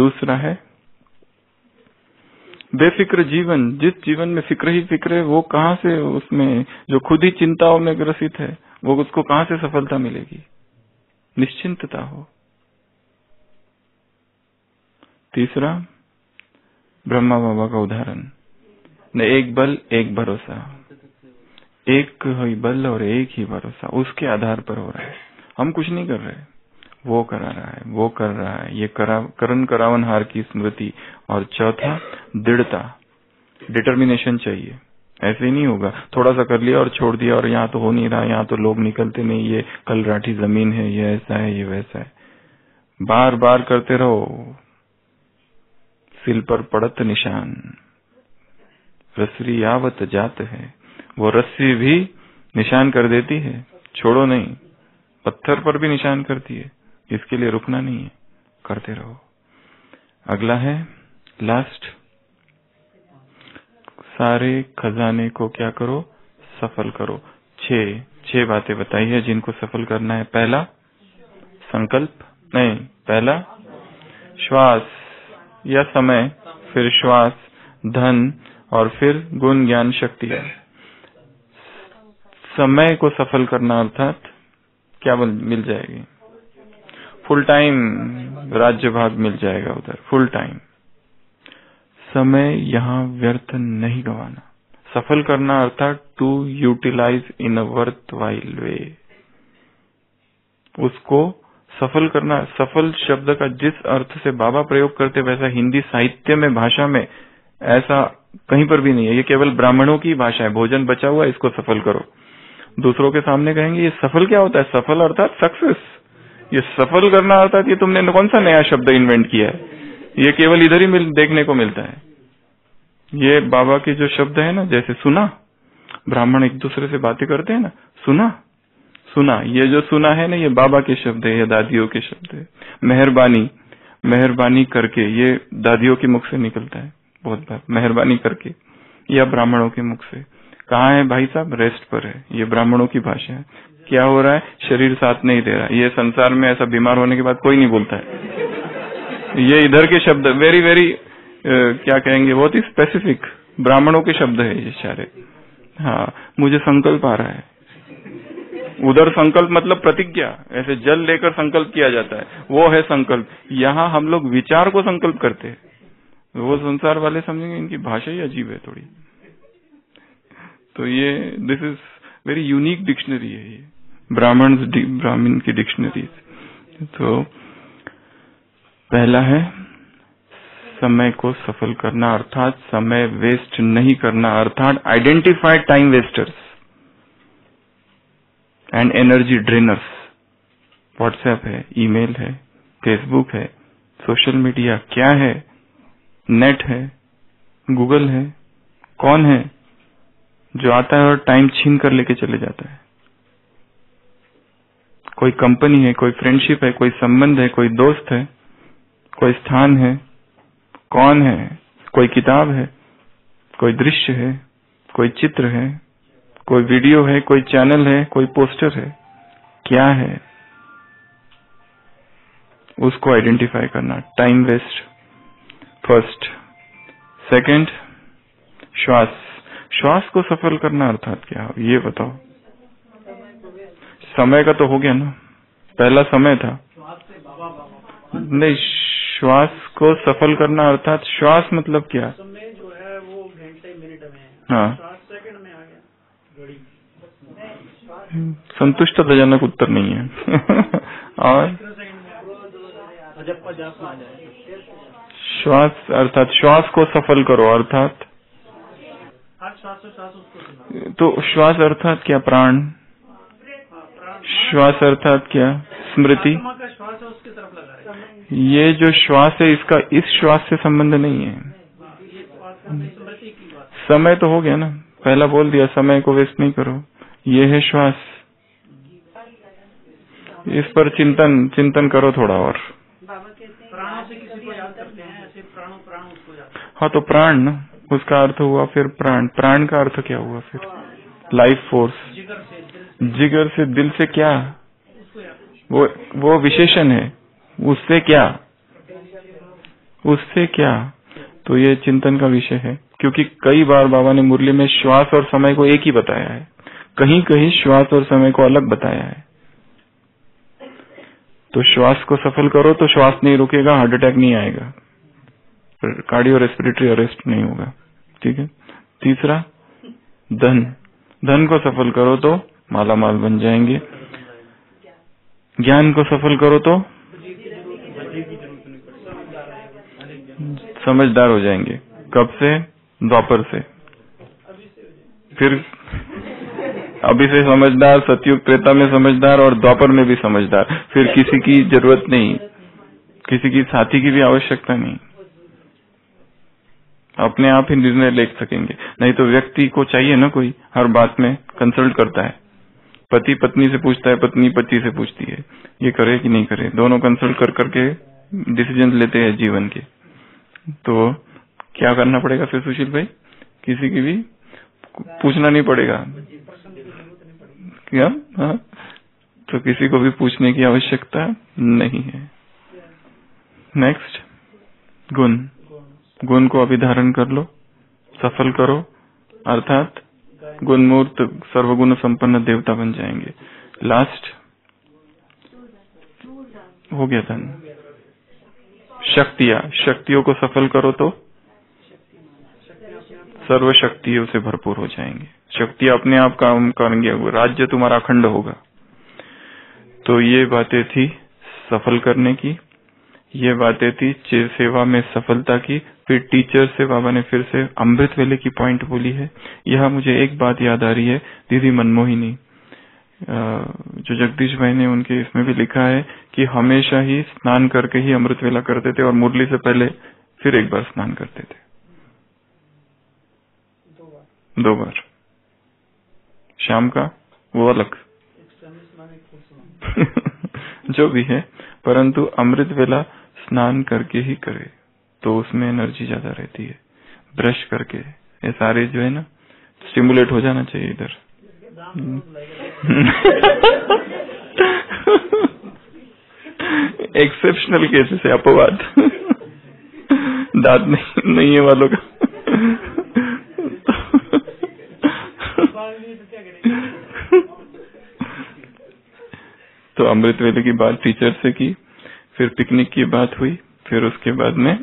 दूसरा है बेफिक्र जीवन। जिस जीवन में फिक्र ही फिक्र है, वो कहाँ से, उसमें जो खुद ही चिंताओं में ग्रसित है, वो उसको कहाँ से सफलता मिलेगी? निश्चिंतता हो। तीसरा ब्रह्मा बाबा का उदाहरण, एक बल एक भरोसा। एक ही बल और एक ही भरोसा, उसके आधार पर हो रहा है। हम कुछ नहीं कर रहे, वो करा रहा है, वो कर रहा है। ये करण करावनहार की स्मृति। और चौथा दृढ़ता, डिटर्मिनेशन चाहिए। ऐसे ही नहीं होगा थोड़ा सा कर लिया और छोड़ दिया और यहाँ तो हो नहीं रहा, यहाँ तो लोग निकलते नहीं, ये कल राठी जमीन है, ये ऐसा है, ये वैसा है। बार बार करते रहो। सिल पर पड़त निशान, रसरी आवत जात है। वो रस्सी भी निशान कर देती है, छोड़ो नहीं। पत्थर पर भी निशान करती है, इसके लिए रुकना नहीं है, करते रहो। अगला है लास्ट, सारे खजाने को क्या करो? सफल करो। 6 बातें बताई है जिनको सफल करना है। पहला संकल्प, नहीं, पहला श्वास या समय, फिर श्वास, धन और फिर गुण ज्ञान शक्ति है। समय को सफल करना अर्थात क्या मिल जाएगी? फुल टाइम राज्य भाग मिल जाएगा उधर, फुल टाइम। समय यहाँ व्यर्थ नहीं गवाना। सफल करना अर्थात to utilize in a worthwhile way, उसको सफल करना। सफल शब्द का जिस अर्थ से बाबा प्रयोग करते वैसा हिंदी साहित्य में, भाषा में ऐसा कहीं पर भी नहीं है। ये केवल ब्राह्मणों की भाषा है, भोजन बचा हुआ इसको सफल करो। दूसरों के सामने कहेंगे ये सफल क्या होता है? सफल अर्थात सक्सेस। ये सफल करना अर्थात ये तुमने कौन सा नया शब्द इन्वेंट किया है? ये केवल इधर ही देखने को मिलता है। ये बाबा के जो शब्द है ना, जैसे सुना, ब्राह्मण एक दूसरे से बातें करते हैं ना, सुना सुना, ये जो सुना है ना, ये बाबा के शब्द है, ये दादियों के शब्द है। मेहरबानी, मेहरबानी करके, ये दादियों के मुख से निकलता है बहुत बार, मेहरबानी करके, या ब्राह्मणों के मुख से। कहाँ है भाई साहब? रेस्ट पर है। ये ब्राह्मणों की भाषा है। क्या हो रहा है? शरीर साथ नहीं दे रहा है। ये संसार में ऐसा बीमार होने के बाद कोई नहीं बोलता है। ये इधर के शब्द वेरी वेरी क्या कहेंगे, बहुत ही स्पेसिफिक ब्राह्मणों के शब्द है ये सारे। हाँ, मुझे संकल्प आ रहा है। उधर संकल्प मतलब प्रतिज्ञा, ऐसे जल लेकर संकल्प किया जाता है, वो है संकल्प। यहाँ हम लोग विचार को संकल्प करते हैं। वो संसार वाले समझेंगे इनकी भाषा ही अजीब है थोड़ी। तो ये this is very unique dictionary है ये, ब्राह्मण की डिक्शनरी। तो पहला है समय को सफल करना अर्थात समय वेस्ट नहीं करना, अर्थात identify time wasters and energy drainers. WhatsApp है, ईमेल है, फेसबुक है, सोशल मीडिया क्या है, नेट है, गूगल है, कौन है जो आता है और टाइम छीन कर लेके चले जाता है? कोई कंपनी है, कोई फ्रेंडशिप है, कोई संबंध है, कोई दोस्त है, कोई स्थान है, कौन है, कोई किताब है, कोई दृश्य है, कोई चित्र है, कोई वीडियो है, कोई चैनल है, कोई पोस्टर है, क्या है? उसको आइडेंटिफाई करना, टाइम वेस्ट फर्स्ट। सेकंड, श्वास। श्वास को सफल करना अर्थात क्या हो ये बताओ। समय का तो हो गया ना, पहला समय था। नहीं, श्वास को सफल करना अर्थात श्वास मतलब क्या? समय जो है वो घंटे मिनट में है। हाँ, संतुष्ट जनक उत्तर नहीं है। और श्वास अर्थात श्वास को सफल करो अर्थात, तो श्वास अर्थात क्या? प्राण। श्वास अर्थात क्या? स्मृति। ये जो श्वास है इसका इस श्वास से संबंध नहीं है। समय तो हो गया ना, पहला बोल दिया, समय को वेस्ट नहीं करो, ये है श्वास। इस पर चिंतन चिंतन करो थोड़ा। और हाँ, तो प्राण ना, उसका अर्थ हुआ फिर प्राण। प्राण का अर्थ क्या हुआ फिर? Life force. जिगर से, दिल से क्या? वो विशेषण है, उससे क्या? उससे क्या? तो ये चिंतन का विषय है, क्योंकि कई बार बाबा ने मुरली में श्वास और समय को एक ही बताया है, कहीं कहीं श्वास और समय को अलग बताया है। तो श्वास को सफल करो तो श्वास नहीं रुकेगा, हार्ट अटैक नहीं आएगा, कार्डियो रेस्पिरेटरी अरेस्ट नहीं होगा, ठीक है। तीसरा, धन। धन को सफल करो तो माला माल बन जाएंगे। ज्ञान को सफल करो तो समझदार हो जाएंगे। कब से? द्वापर से। फिर अभी से समझदार, सतयुग त्रेता में समझदार और द्वापर में भी समझदार। फिर किसी की जरूरत नहीं, किसी की साथी की भी आवश्यकता नहीं, अपने आप ही निर्णय ले सकेंगे। नहीं तो व्यक्ति को चाहिए ना कोई, हर बात में कंसल्ट करता है, पति पत्नी से पूछता है, पत्नी पति से पूछती है, ये करे कि नहीं करे, दोनों कंसल्ट कर करके डिसीजन लेते हैं जीवन के। तो क्या करना पड़ेगा फिर सुशील भाई? किसी की भी पूछना नहीं पड़ेगा क्या? हाँ? तो किसी को भी पूछने की आवश्यकता नहीं है। नेक्स्ट। गुण, गुण को अभिधारण कर लो, सफल करो, अर्थात गुणमूर्त सर्वगुण संपन्न देवता बन जाएंगे। लास्ट हो गया था ना, शक्तियां, शक्तियों को सफल करो तो सर्व शक्तियों से भरपूर हो जाएंगे। शक्तियां अपने आप काम करेंगे, राज्य तुम्हारा अखंड होगा। तो ये बातें थी सफल करने की, ये बातें थी सेवा में सफलता की। फिर टीचर से बाबा ने फिर से अमृत वेले की पॉइंट बोली है। यह मुझे एक बात याद आ रही है, दीदी मनमोहिनी जो जगदीश भाई ने उनके इसमें भी लिखा है कि हमेशा ही स्नान करके ही अमृत वेला करते थे और मुरली से पहले फिर एक बार स्नान करते थे, दो बार शाम का वो अलग जो भी है, परंतु अमृत वेला स्नान करके ही करे तो उसमें एनर्जी ज्यादा रहती है। ब्रश करके ये सारे जो है ना स्टिमुलेट हो जाना चाहिए इधर। एक्सेप्शनल केसेस है, अपवाद दांत नहीं है वालों का तो अमृत वेले की बात टीचर से की, फिर पिकनिक की बात हुई, फिर उसके बाद में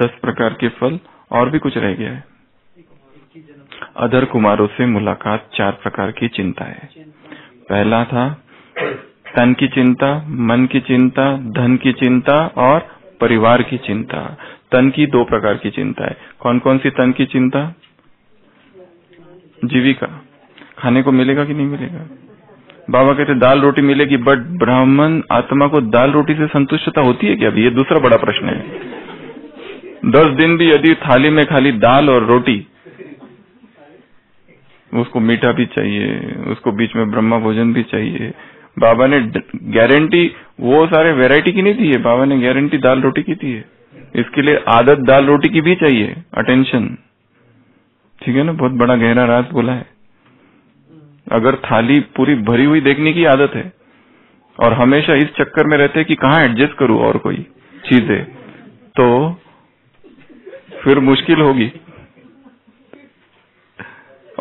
10 प्रकार के फल और भी कुछ रह गया है। अधर कुमारों से मुलाकात, 4 प्रकार की चिंता है। पहला था तन की चिंता, मन की चिंता, धन की चिंता और परिवार की चिंता। तन की 2 प्रकार की चिंता है। कौन कौन सी तन की चिंता? जीविका, खाने को मिलेगा कि नहीं मिलेगा। बाबा कहते दाल रोटी मिलेगी, बट ब्राह्मण आत्मा को दाल रोटी से संतुष्टता होती है क्या? अभी ये दूसरा बड़ा प्रश्न है। 10 दिन भी यदि थाली में खाली दाल और रोटी, उसको मीठा भी चाहिए, उसको बीच में ब्रह्मा भोजन भी चाहिए। बाबा ने गारंटी वो सारे वैरायटी की नहीं दी है, बाबा ने गारंटी दाल रोटी की दी है। इसके लिए आदत दाल रोटी की भी चाहिए, अटेंशन, ठीक है ना। बहुत बड़ा गहरा राज बोला है। अगर थाली पूरी भरी हुई देखने की आदत है और हमेशा इस चक्कर में रहते हैं कि कहाँ एडजस्ट करूं और कोई चीजें, तो फिर मुश्किल होगी।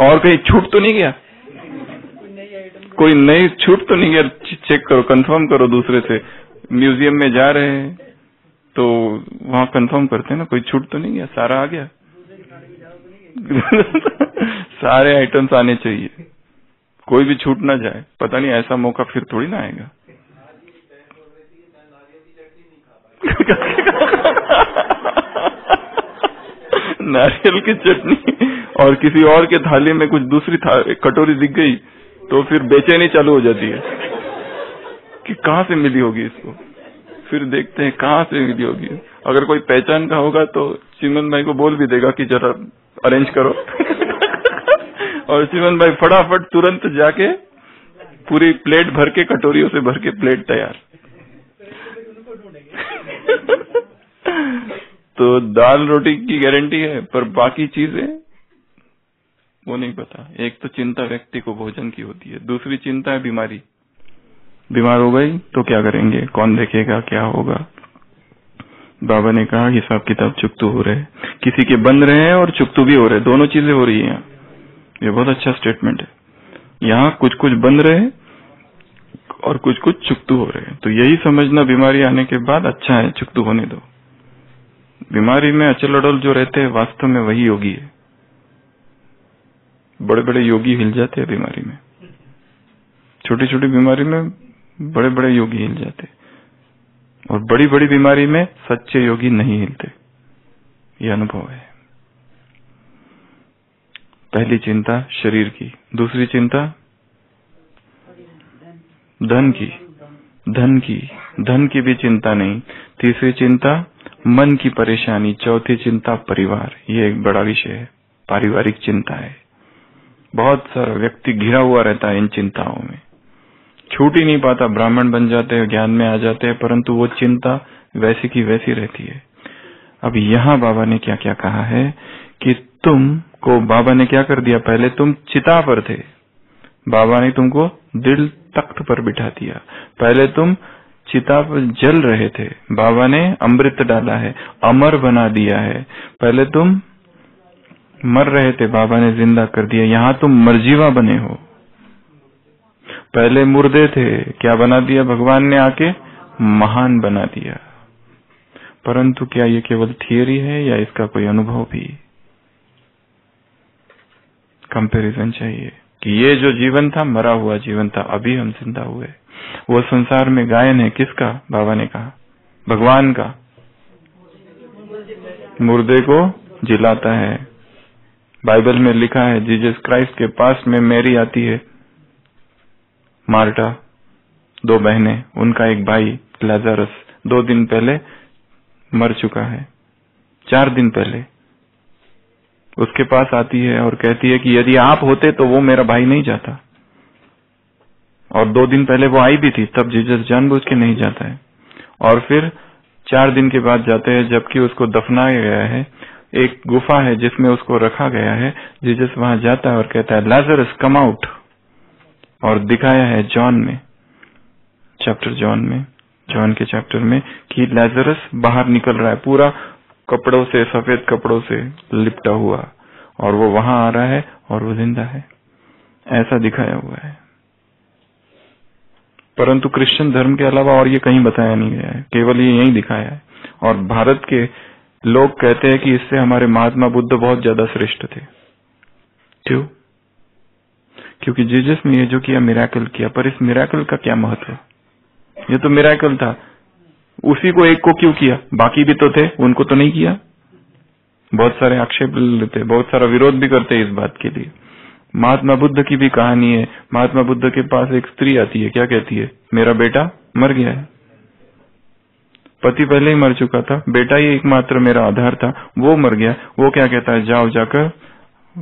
और कहीं छूट तो नहीं गया, कोई नई छूट तो नहीं गया, चेक करो, कंफर्म करो दूसरे से। म्यूजियम में जा रहे हैं तो वहां कंफर्म करते हैं ना, कोई छूट तो नहीं गया, सारा आ गया सारे आइटम्स आने चाहिए, कोई भी छूट ना जाए। पता नहीं ऐसा मौका फिर थोड़ी ना आएगा नारियल की चटनी और किसी और के थाली में कुछ दूसरी कटोरी दिख गई तो फिर बेचैनी चालू हो जाती है कि कहाँ से मिली होगी इसको। फिर देखते हैं कहाँ से मिली होगी, अगर कोई पहचान का होगा तो चिमन भाई को बोल भी देगा कि जरा अरेंज करो और चिमन भाई फटाफट तुरंत जाके पूरी प्लेट भर के, कटोरियों से भर के प्लेट तैयार तो दाल रोटी की गारंटी है, पर बाकी चीजें वो नहीं पता। एक तो चिंता व्यक्ति को भोजन की होती है, दूसरी चिंता है बीमारी। बीमार हो गई तो क्या करेंगे, कौन देखेगा, क्या होगा। बाबा ने कहा हिसाब किताब चुकतू हो रहे हैं, किसी के बन रहे हैं और चुकतू भी हो रहे, दोनों चीजें हो रही हैं। ये बहुत अच्छा स्टेटमेंट है। यहाँ कुछ कुछ बन रहे हैं और कुछ कुछ चुकतू हो रहे हैं, तो यही समझना बीमारी आने के बाद अच्छा है, चुकतू होने दो। बीमारी में अचल अडल जो रहते हैं वास्तव में वही योगी है। बड़े बड़े योगी हिल जाते हैं बीमारी में, छोटी छोटी बीमारी में बड़े बड़े योगी हिल जाते और बड़ी बड़ी बीमारी में सच्चे योगी नहीं हिलते। ये अनुभव है। पहली चिंता शरीर की, दूसरी चिंता धन की, धन की भी चिंता नहीं, तीसरी चिंता मन की परेशानी, चौथी चिंता परिवार। ये एक बड़ा विषय है, पारिवारिक चिंता है। बहुत सारा व्यक्ति घिरा हुआ रहता है इन चिंताओं में, छूट ही नहीं पाता। ब्राह्मण बन जाते हैं, ज्ञान में आ जाते हैं, परंतु वो चिंता वैसी की वैसी रहती है। अब यहाँ बाबा ने क्या क्या कहा है कि तुमको बाबा ने क्या कर दिया, पहले तुम चिता पर थे, बाबा ने तुमको दिल तख्त पर बिठा दिया। पहले तुम चिता पर जल रहे थे, बाबा ने अमृत डाला है, अमर बना दिया है। पहले तुम मर रहे थे, बाबा ने जिंदा कर दिया, यहाँ तुम मरजीवा बने हो। पहले मुर्दे थे, क्या बना दिया भगवान ने आके, महान बना दिया। परंतु क्या ये केवल थियरी है या इसका कोई अनुभव भी? कंपैरिजन चाहिए कि ये जो जीवन था मरा हुआ जीवन था, अभी हम जिंदा हुए। वो संसार में गायन है किसका? बाबा ने कहा भगवान का, मुर्दे को जिलाता है। बाइबल में लिखा है जीसस क्राइस्ट के पास में मैरी आती है, मार्टा, दो बहनें, उनका एक भाई लाजरस 2 दिन पहले मर चुका है, 4 दिन पहले। उसके पास आती है और कहती है कि यदि आप होते तो वो मेरा भाई नहीं जाता। और 2 दिन पहले वो आई भी थी, तब जीसस जानबूझ के नहीं जाता है। और फिर 4 दिन के बाद जाते हैं, जबकि उसको दफनाया गया है, एक गुफा है जिसमें उसको रखा गया है। जीसस वहां जाता है और कहता है लाजरस कम आउट, और दिखाया है जॉन के चैप्टर में कि लाजरस बाहर निकल रहा है, पूरा कपड़ों से, सफेद कपड़ों से लिपटा हुआ, और वो वहां आ रहा है और वो जिंदा है, ऐसा दिखाया हुआ है। परंतु क्रिश्चियन धर्म के अलावा और ये कहीं बताया नहीं गया है, केवल ये यही दिखाया है। और भारत के लोग कहते हैं कि इससे हमारे महात्मा बुद्ध बहुत ज्यादा श्रेष्ठ थे। क्यों? क्योंकि जीसस ने ये जो किया मिराकल किया, पर इस मिराकल का क्या महत्व? ये तो मिराकल था, उसी को एक को क्यों किया? बाकी भी तो थे, उनको तो नहीं किया। बहुत सारे आक्षेप लेते, बहुत सारा विरोध भी करते इस बात के लिए। महात्मा बुद्ध की भी कहानी है, महात्मा बुद्ध के पास एक स्त्री आती है, क्या कहती है? मेरा बेटा मर गया है, पति पहले ही मर चुका था, बेटा ये एकमात्र मेरा आधार था, वो मर गया। वो क्या कहता है? जाओ जाकर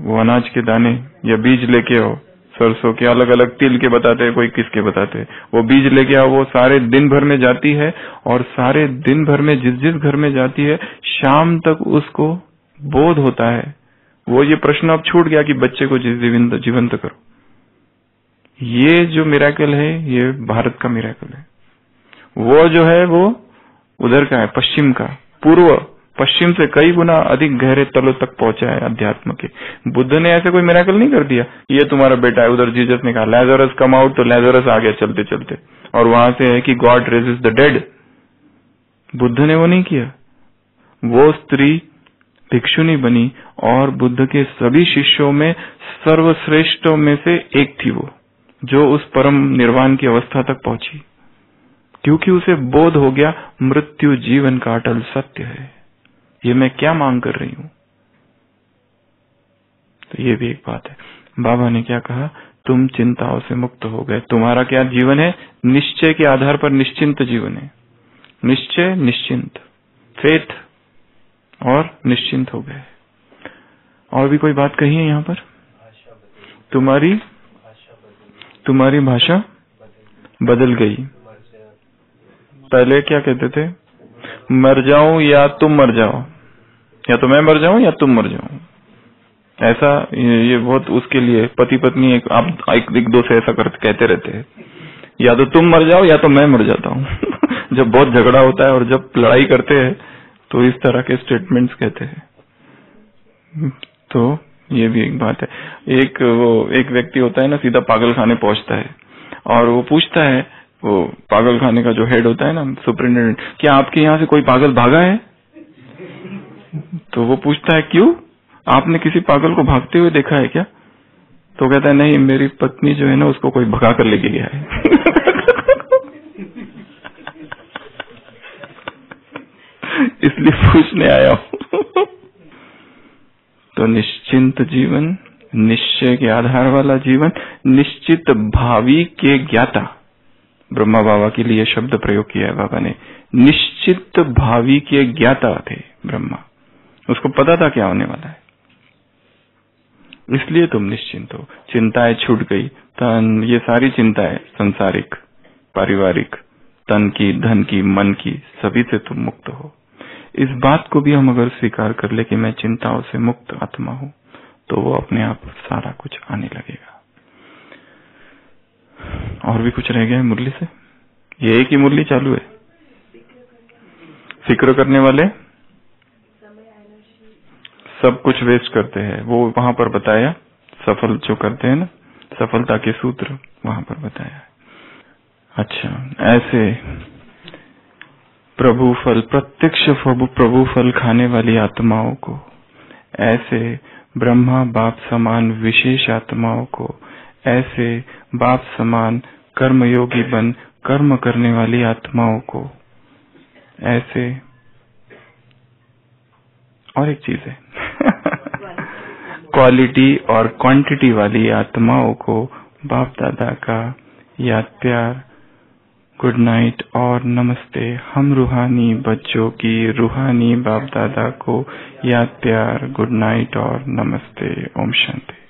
वो अनाज के दाने या बीज लेके आओ, सरसों के, अलग अलग तिल के बताते हैं, कोई किसके बताते हैं, वो बीज लेके आओ। वो सारे दिन भर में जाती है और सारे दिन भर में जिस जिस घर में जाती है, शाम तक उसको बोध होता है। वो ये प्रश्न अब छूट गया कि बच्चे को जीवंत करो। ये जो मिराकल है ये भारत का मिराकल है। वो जो है वो उधर का है, पश्चिम का, पूर्व पश्चिम से कई गुना अधिक गहरे तलों तक पहुंचा है अध्यात्म के। बुद्ध ने ऐसे कोई मिराकल नहीं कर दिया, ये तुम्हारा बेटा है। उधर जीसस ने कहा लाजरस कम आउट, तो लाजरस आ गया चलते चलते, और वहां से है कि God raises the dead. Buddha ने वो नहीं किया। वो स्त्री भिक्षुनी बनी और बुद्ध के सभी शिष्यों में सर्वश्रेष्ठों में से एक थी, वो जो उस परम निर्वाण की अवस्था तक पहुंची, क्योंकि उसे बोध हो गया मृत्यु जीवन का अटल सत्य है, ये मैं क्या मांग कर रही हूं। तो ये भी एक बात है। बाबा ने क्या कहा? तुम चिंताओं से मुक्त हो गए। तुम्हारा क्या जीवन है? निश्चय के आधार पर निश्चिंत जीवन है। निश्चय, निश्चिंत, फेथ और निश्चिंत हो गए। और भी कोई बात कही है यहाँ पर? तुम्हारी भाषा बदल गई। पहले क्या कहते थे? मर जाऊं या तुम मर जाओ, या तो मैं मर जाऊं या तुम मर जाओ, ऐसा। ये बहुत उसके लिए पति पत्नी एक दो से ऐसा कहते रहते हैं, या तो तुम मर जाओ या तो मैं मर जाता हूं। जब बहुत झगड़ा होता है और जब लड़ाई करते हैं तो इस तरह के स्टेटमेंट्स कहते हैं। तो ये भी एक बात है। एक व्यक्ति होता है ना, सीधा पागल खाने पहुंचता है और वो पूछता है, वो पागल खाने का जो हेड होता है ना, सुपरिटेंडेंट, क्या आपके यहाँ से कोई पागल भागा है? तो वो पूछता है क्यों, आपने किसी पागल को भागते हुए देखा है क्या? तो कहता है नहीं, मेरी पत्नी जो है ना उसको कोई भगा कर लेके गया है। इसलिए पूछने आया हूं। तो निश्चिंत जीवन, निश्चय के आधार वाला जीवन, निश्चित भावी के ज्ञाता, ब्रह्मा बाबा के लिए शब्द प्रयोग किया है बाबा ने, निश्चित भावी के ज्ञाता थे ब्रह्मा, उसको पता था क्या होने वाला है। इसलिए तुम निश्चिंत हो, चिंताएं छूट गई। तन ये सारी चिंताएं सांसारिक, पारिवारिक, तन की, धन की, मन की, सभी से तुम मुक्त हो। इस बात को भी हम अगर स्वीकार कर ले कि मैं चिंताओं से मुक्त आत्मा हूं, तो वो अपने आप सारा कुछ आने लगेगा। और भी कुछ रह गया है मुरली से? ये एक ही मुरली चालू है। फिक्र करने वाले सब कुछ वेस्ट करते हैं, वो वहां पर बताया। सफल जो करते हैं ना, सफलता के सूत्र वहां पर बताया। अच्छा, ऐसे प्रभु फल, प्रत्यक्ष प्रभु फल खाने वाली आत्माओं को, ऐसे ब्रह्मा बाप समान विशेष आत्माओं को, ऐसे बाप समान कर्मयोगी बन कर्म करने वाली आत्माओं को, ऐसे और एक चीज है क्वालिटी और क्वांटिटी वाली आत्माओं को बाप दादा का याद प्यार, गुड नाइट और नमस्ते। हम रूहानी बच्चों की रूहानी बाप दादा को याद प्यार, गुड नाइट और नमस्ते। ओम शांति।